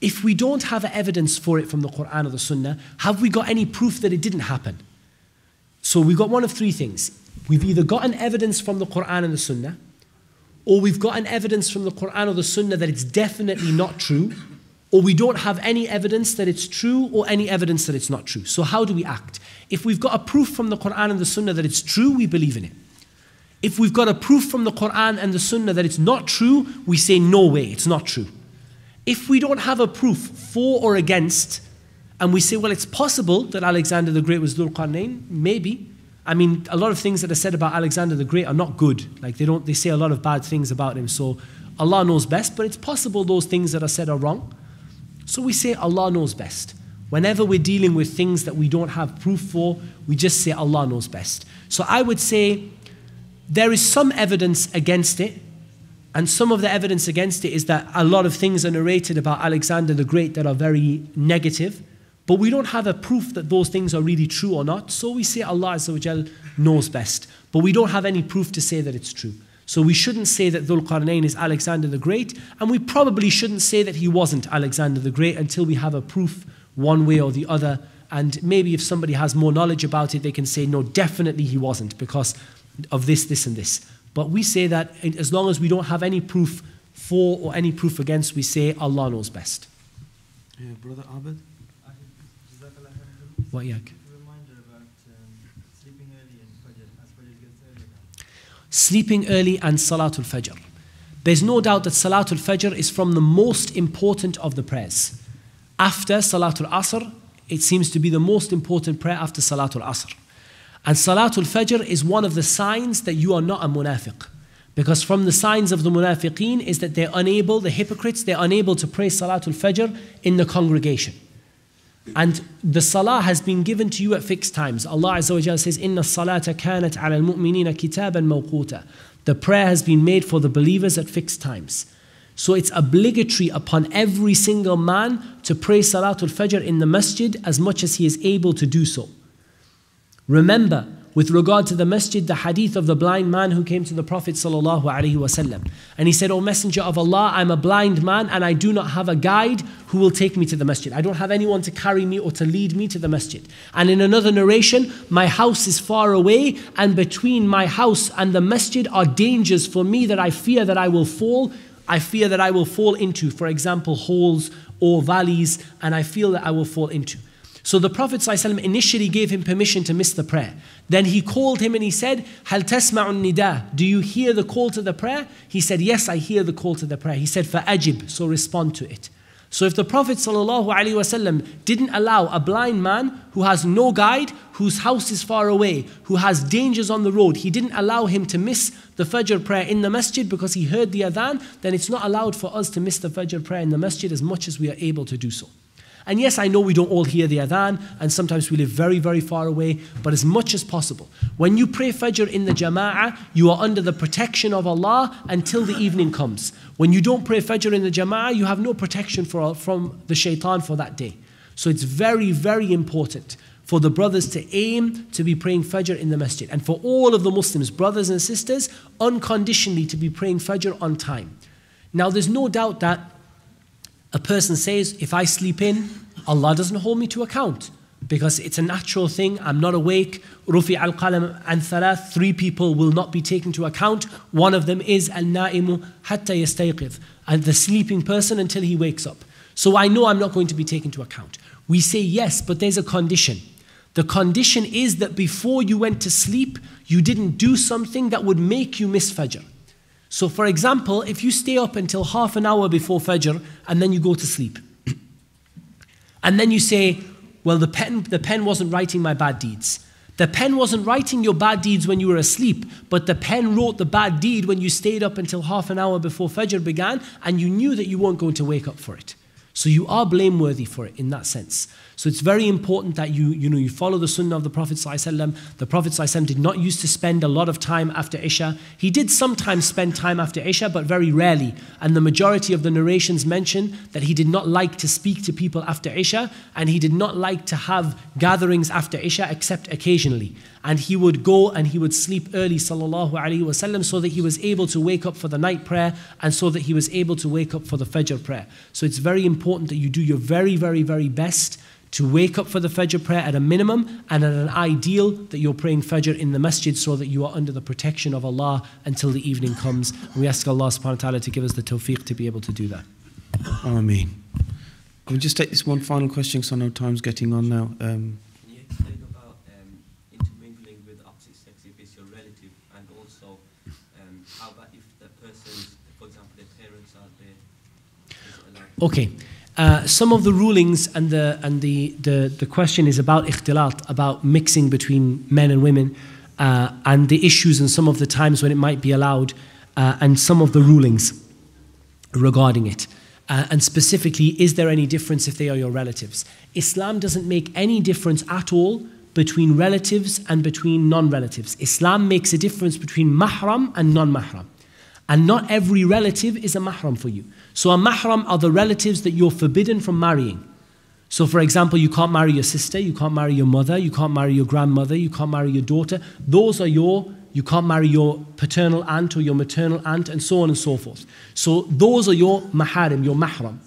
If we don't have evidence for it from the Quran or the Sunnah, have we got any proof that it didn't happen? So we've got one of three things. We've either got an evidence from the Quran and the Sunnah, or we've got an evidence from the Quran or the Sunnah that it's definitely not true, or we don't have any evidence that it's true, or any evidence that it's not true. So how do we act? If we've got a proof from the Quran and the Sunnah that it's true, we believe in it. If we've got a proof from the Quran and the Sunnah that it's not true, we say, no way, it's not true. If we don't have a proof for or against, and we say, well, it's possible that Alexander the Great was Dhul Qarnayn, maybe. I mean, a lot of things that are said about Alexander the Great are not good. Like, they say a lot of bad things about him, so Allah knows best, but it's possible those things that are said are wrong. So we say, Allah knows best. Whenever we're dealing with things that we don't have proof for, we just say, Allah knows best. So I would say, there is some evidence against it, and some of the evidence against it is that a lot of things are narrated about Alexander the Great that are very negative, but we don't have a proof that those things are really true or not, so we say Allah Azza wa Jal knows best, but we don't have any proof to say that it's true. So we shouldn't say that Dhul Qarnayn is Alexander the Great, and we probably shouldn't say that he wasn't Alexander the Great until we have a proof one way or the other, and maybe if somebody has more knowledge about it, they can say, no, definitely he wasn't, because of this, this, and this. But we say that as long as we don't have any proof for or any proof against, we say Allah knows best. Yeah, Brother Abed? What, Yak? Reminder about sleeping early and Fajr, as Fajr gets earlier now. Sleeping early and Salatul Fajr. There's no doubt that Salatul Fajr is from the most important of the prayers. After Salatul Asr, it seems to be the most important prayer after Salatul Asr. And Salatul Fajr is one of the signs that you are not a munafiq. Because from the signs of the munafiqeen is that they're unable, the hypocrites, they're unable to pray Salatul Fajr in the congregation. And the Salah has been given to you at fixed times. Allah Azza wa Jalla says, Inna salata kanat ala al-mu'minina kitaban mawquta. The prayer has been made for the believers at fixed times. So it's obligatory upon every single man to pray Salatul Fajr in the masjid as much as he is able to do so. Remember, with regard to the masjid, the hadith of the blind man who came to the Prophet ﷺ. And he said, O Messenger of Allah, I'm a blind man and I do not have a guide who will take me to the masjid. I don't have anyone to carry me or to lead me to the masjid. And in another narration, my house is far away and between my house and the masjid are dangers for me that I fear that I will fall. I fear that I will fall into, for example, holes or valleys, and I feel that I will fall into. So the Prophet ﷺ initially gave him permission to miss the prayer. Then he called him and he said, Hal tasma'un nida? Do you hear the call to the prayer? He said, yes, I hear the call to the prayer. He said, Fa'ajib, so respond to it. So if the Prophet ﷺ didn't allow a blind man who has no guide, whose house is far away, who has dangers on the road, he didn't allow him to miss the Fajr prayer in the masjid because he heard the adhan, then it's not allowed for us to miss the Fajr prayer in the masjid as much as we are able to do so. And yes, I know we don't all hear the adhan, and sometimes we live very, very far away, but as much as possible. When you pray Fajr in the Jama'ah, you are under the protection of Allah until the evening comes. When you don't pray Fajr in the Jama'ah, you have no protection from the shaitan for that day. So it's very, very important for the brothers to aim to be praying Fajr in the masjid. And for all of the Muslims, brothers and sisters, unconditionally to be praying Fajr on time. Now, there's no doubt that a person says, if I sleep in, Allah doesn't hold me to account because it's a natural thing, I'm not awake. Rufi al-qalam an thalath, 3 people will not be taken to account. One of them is al-na'imu hatta yastayqidh, and the sleeping person until he wakes up. So I know I'm not going to be taken to account. We say yes, but there's a condition. The condition is that before you went to sleep, you didn't do something that would make you miss Fajr. So for example, if you stay up until half an hour before Fajr and then you go to sleep and then you say, well, the pen wasn't writing my bad deeds. The pen wasn't writing your bad deeds when you were asleep, but the pen wrote the bad deed when you stayed up until half an hour before Fajr began and you knew that you weren't going to wake up for it. So you are blameworthy for it in that sense. So it's very important that you follow the sunnah of the Prophet ﷺ. The Prophet ﷺ did not used to spend a lot of time after Isha. He did sometimes spend time after Isha, but very rarely. And the majority of the narrations mention that he did not like to speak to people after Isha, and he did not like to have gatherings after Isha except occasionally. And he would go and he would sleep early, sallallahu alaihi wasallam, so that he was able to wake up for the night prayer and so that he was able to wake up for the Fajr prayer. So it's very important that you do your very, very, very best to wake up for the Fajr prayer at a minimum, and at an ideal that you're praying Fajr in the masjid so that you are under the protection of Allah until the evening comes. And we ask Allah subhanahu wa ta'ala to give us the tawfiq to be able to do that. Ameen. Can we just take this one final question because I know time's getting on now. Can you explain about intermingling with opposite sex if it's your relative, and also how about if the person's, for example, their parents are there? Okay. Some of the rulings and the question is about ikhtilat, about mixing between men and women, and the issues and some of the times when it might be allowed, and some of the rulings regarding it. And specifically, is there any difference if they are your relatives? Islam doesn't make any difference at all between relatives and between non-relatives. Islam makes a difference between mahram and non-mahram. And not every relative is a mahram for you. So a mahram are the relatives that you're forbidden from marrying. So for example, you can't marry your sister, you can't marry your mother, you can't marry your grandmother, you can't marry your daughter. Those are you can't marry your paternal aunt or your maternal aunt, and so on and so forth. So those are your maharim, your mahram.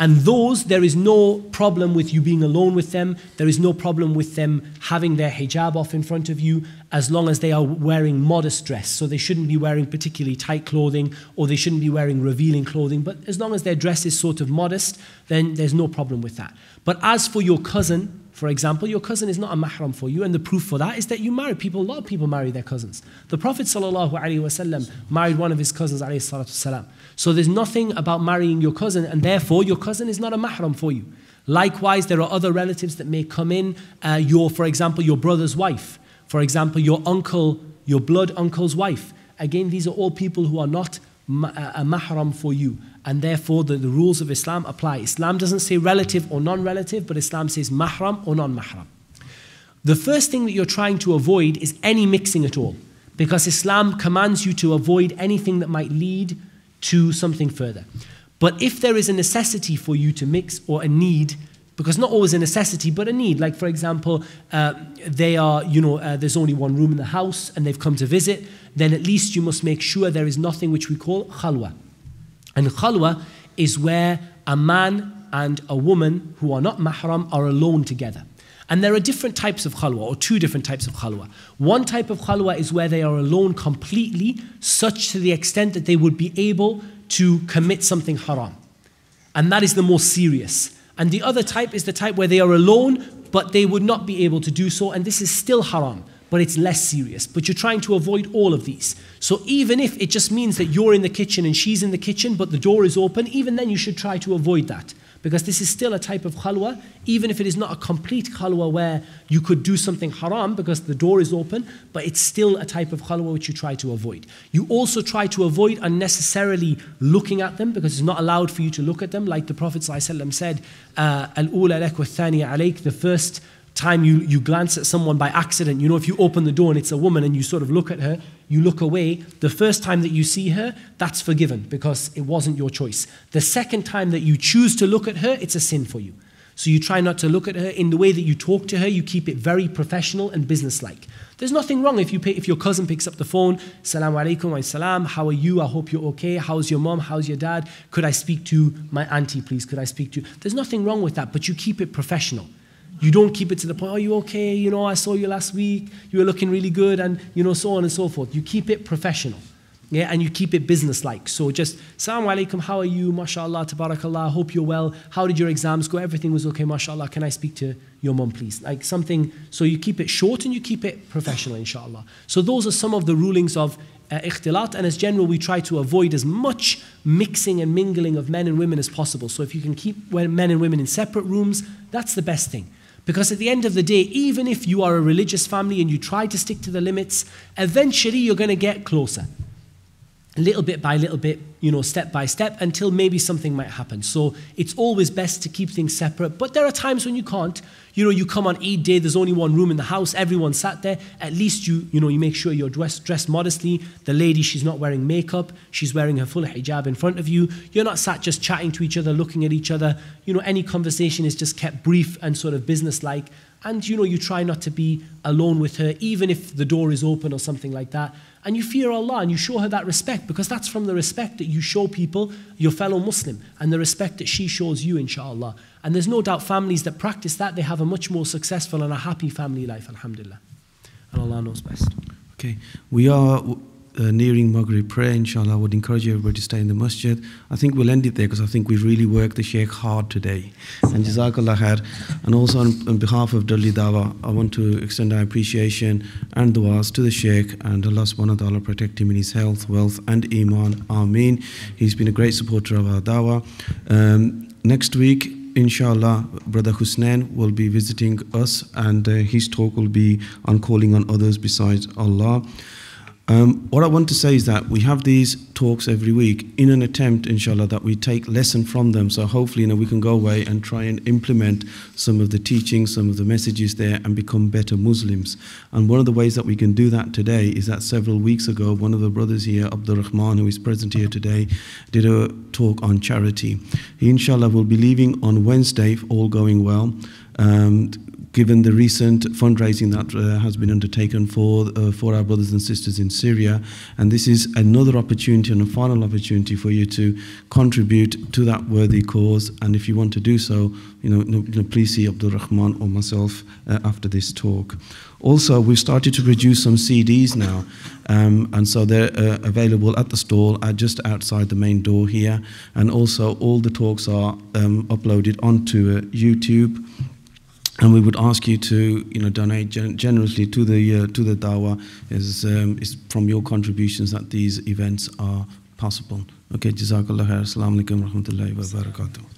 And those, there is no problem with you being alone with them. There is no problem with them having their hijab off in front of you, as long as they are wearing modest dress. So they shouldn't be wearing particularly tight clothing, or they shouldn't be wearing revealing clothing. But as long as their dress is sort of modest, then there's no problem with that. But as for your cousin, for example, your cousin is not a mahram for you, and the proof for that is that you marry people. A lot of people marry their cousins. The Prophet ﷺ married one of his cousins, ﷺ. So there's nothing about marrying your cousin, and therefore your cousin is not a mahram for you. Likewise, there are other relatives that may come in, for example, your brother's wife, for example, your uncle, your blood uncle's wife. Again, these are all people who are not a mahram for you, and therefore the rules of Islam apply. Islam doesn't say relative or non-relative, but Islam says mahram or non-mahram. The first thing that you're trying to avoid is any mixing at all, because Islam commands you to avoid anything that might lead to something further. But if there is a necessity for you to mix, or a need, because not always a necessity, but a need. Like for example, there's only one room in the house and they've come to visit, then at least you must make sure there is nothing which we call khalwa. And khalwa is where a man and a woman who are not mahram are alone together. And there are different types of khalwa, or 2 different types of khalwa. One type of khalwa is where they are alone completely, such to the extent that they would be able to commit something haram. And that is the more serious. And the other type is the type where they are alone, but they would not be able to do so, and this is still haram, but it's less serious. But you're trying to avoid all of these. So even if it just means that you're in the kitchen and she's in the kitchen, but the door is open, even then you should try to avoid that. Because this is still a type of khalwa, even if it is not a complete khalwa where you could do something haram because the door is open, but it's still a type of khalwa which you try to avoid. You also try to avoid unnecessarily looking at them because it's not allowed for you to look at them. Like the Prophet ﷺ said, al-ula lak wa thaniya alayk, the first time you glance at someone by accident, you know, if you open the door and it's a woman and you sort of look at her, you look away, the first time that you see her, that's forgiven because it wasn't your choice. The second time that you choose to look at her, it's a sin for you. So you try not to look at her. In the way that you talk to her, you keep it very professional and businesslike. There's nothing wrong if your cousin picks up the phone, Assalamu alaikum wa salam, how are you? I hope you're okay. How's your mom? How's your dad? Could I speak to my auntie, please? Could I speak to you? There's nothing wrong with that, but you keep it professional. You don't keep it to the point, are you okay? You know, I saw you last week. You were looking really good, and you know, so on and so forth. You keep it professional, yeah, and you keep it business-like. So just, Assalamu alaikum, how are you? MashaAllah, tabarakallah, hope you're well. How did your exams go? Everything was okay, MashaAllah. Can I speak to your mom, please? Like something, so you keep it short and you keep it professional, inshallah. So those are some of the rulings of ikhtilat, and as general, we try to avoid as much mixing and mingling of men and women as possible. So if you can keep men and women in separate rooms, that's the best thing. Because at the end of the day, even if you are a religious family and you try to stick to the limits, eventually you're going to get closer. Little bit by little bit, you know, step by step, until maybe something might happen. So it's always best to keep things separate. But there are times when you can't. You know, you come on Eid day, there's only one room in the house, everyone sat there. At least you make sure you're dressed modestly. The lady, she's not wearing makeup. She's wearing her full hijab in front of you. You're not sat just chatting to each other, looking at each other. You know, any conversation is just kept brief and sort of business-like. And, you know, you try not to be alone with her, even if the door is open or something like that. And you fear Allah and you show her that respect, because that's from the respect that you show people, your fellow Muslim, and the respect that she shows you, inshallah. And there's no doubt families that practice that, they have a much more successful and a happy family life, alhamdulillah. And Allah knows best. Okay, we are nearing Maghrib prayer, inshallah. I would encourage everybody to stay in the masjid. I think we'll end it there because I think we've really worked the Shaykh hard today. And Jazakallah khair. And also on behalf of Dalli Dawah, I want to extend our appreciation and du'as to the Shaykh, and Allah subhanahu wa ta'ala protect him in his health, wealth and iman. Ameen. He's been a great supporter of our dawah. Next week, inshallah, Brother Husnain will be visiting us, and his talk will be on calling on others besides Allah. What I want to say is that we have these talks every week in an attempt, inshallah, that we take lesson from them. So hopefully, you know, we can go away and try and implement some of the teachings, some of the messages there, and become better Muslims. And one of the ways that we can do that today is that several weeks ago, one of the brothers here, Abdurrahman, who is present here today, did a talk on charity. He, inshallah, will be leaving on Wednesday, if all going well. Given the recent fundraising that has been undertaken for our brothers and sisters in Syria. And this is another opportunity and a final opportunity for you to contribute to that worthy cause. And if you want to do so, please see Abdurrahman or myself after this talk. Also, we've started to produce some CDs now, and so they're available at the stall just outside the main door here. And also, all the talks are uploaded onto YouTube. And we would ask you to, donate generously to the dawah. It's from your contributions that these events are possible. Okay, Jazakallah khair. Assalamu alaikum warahmatullahi wabarakatuh.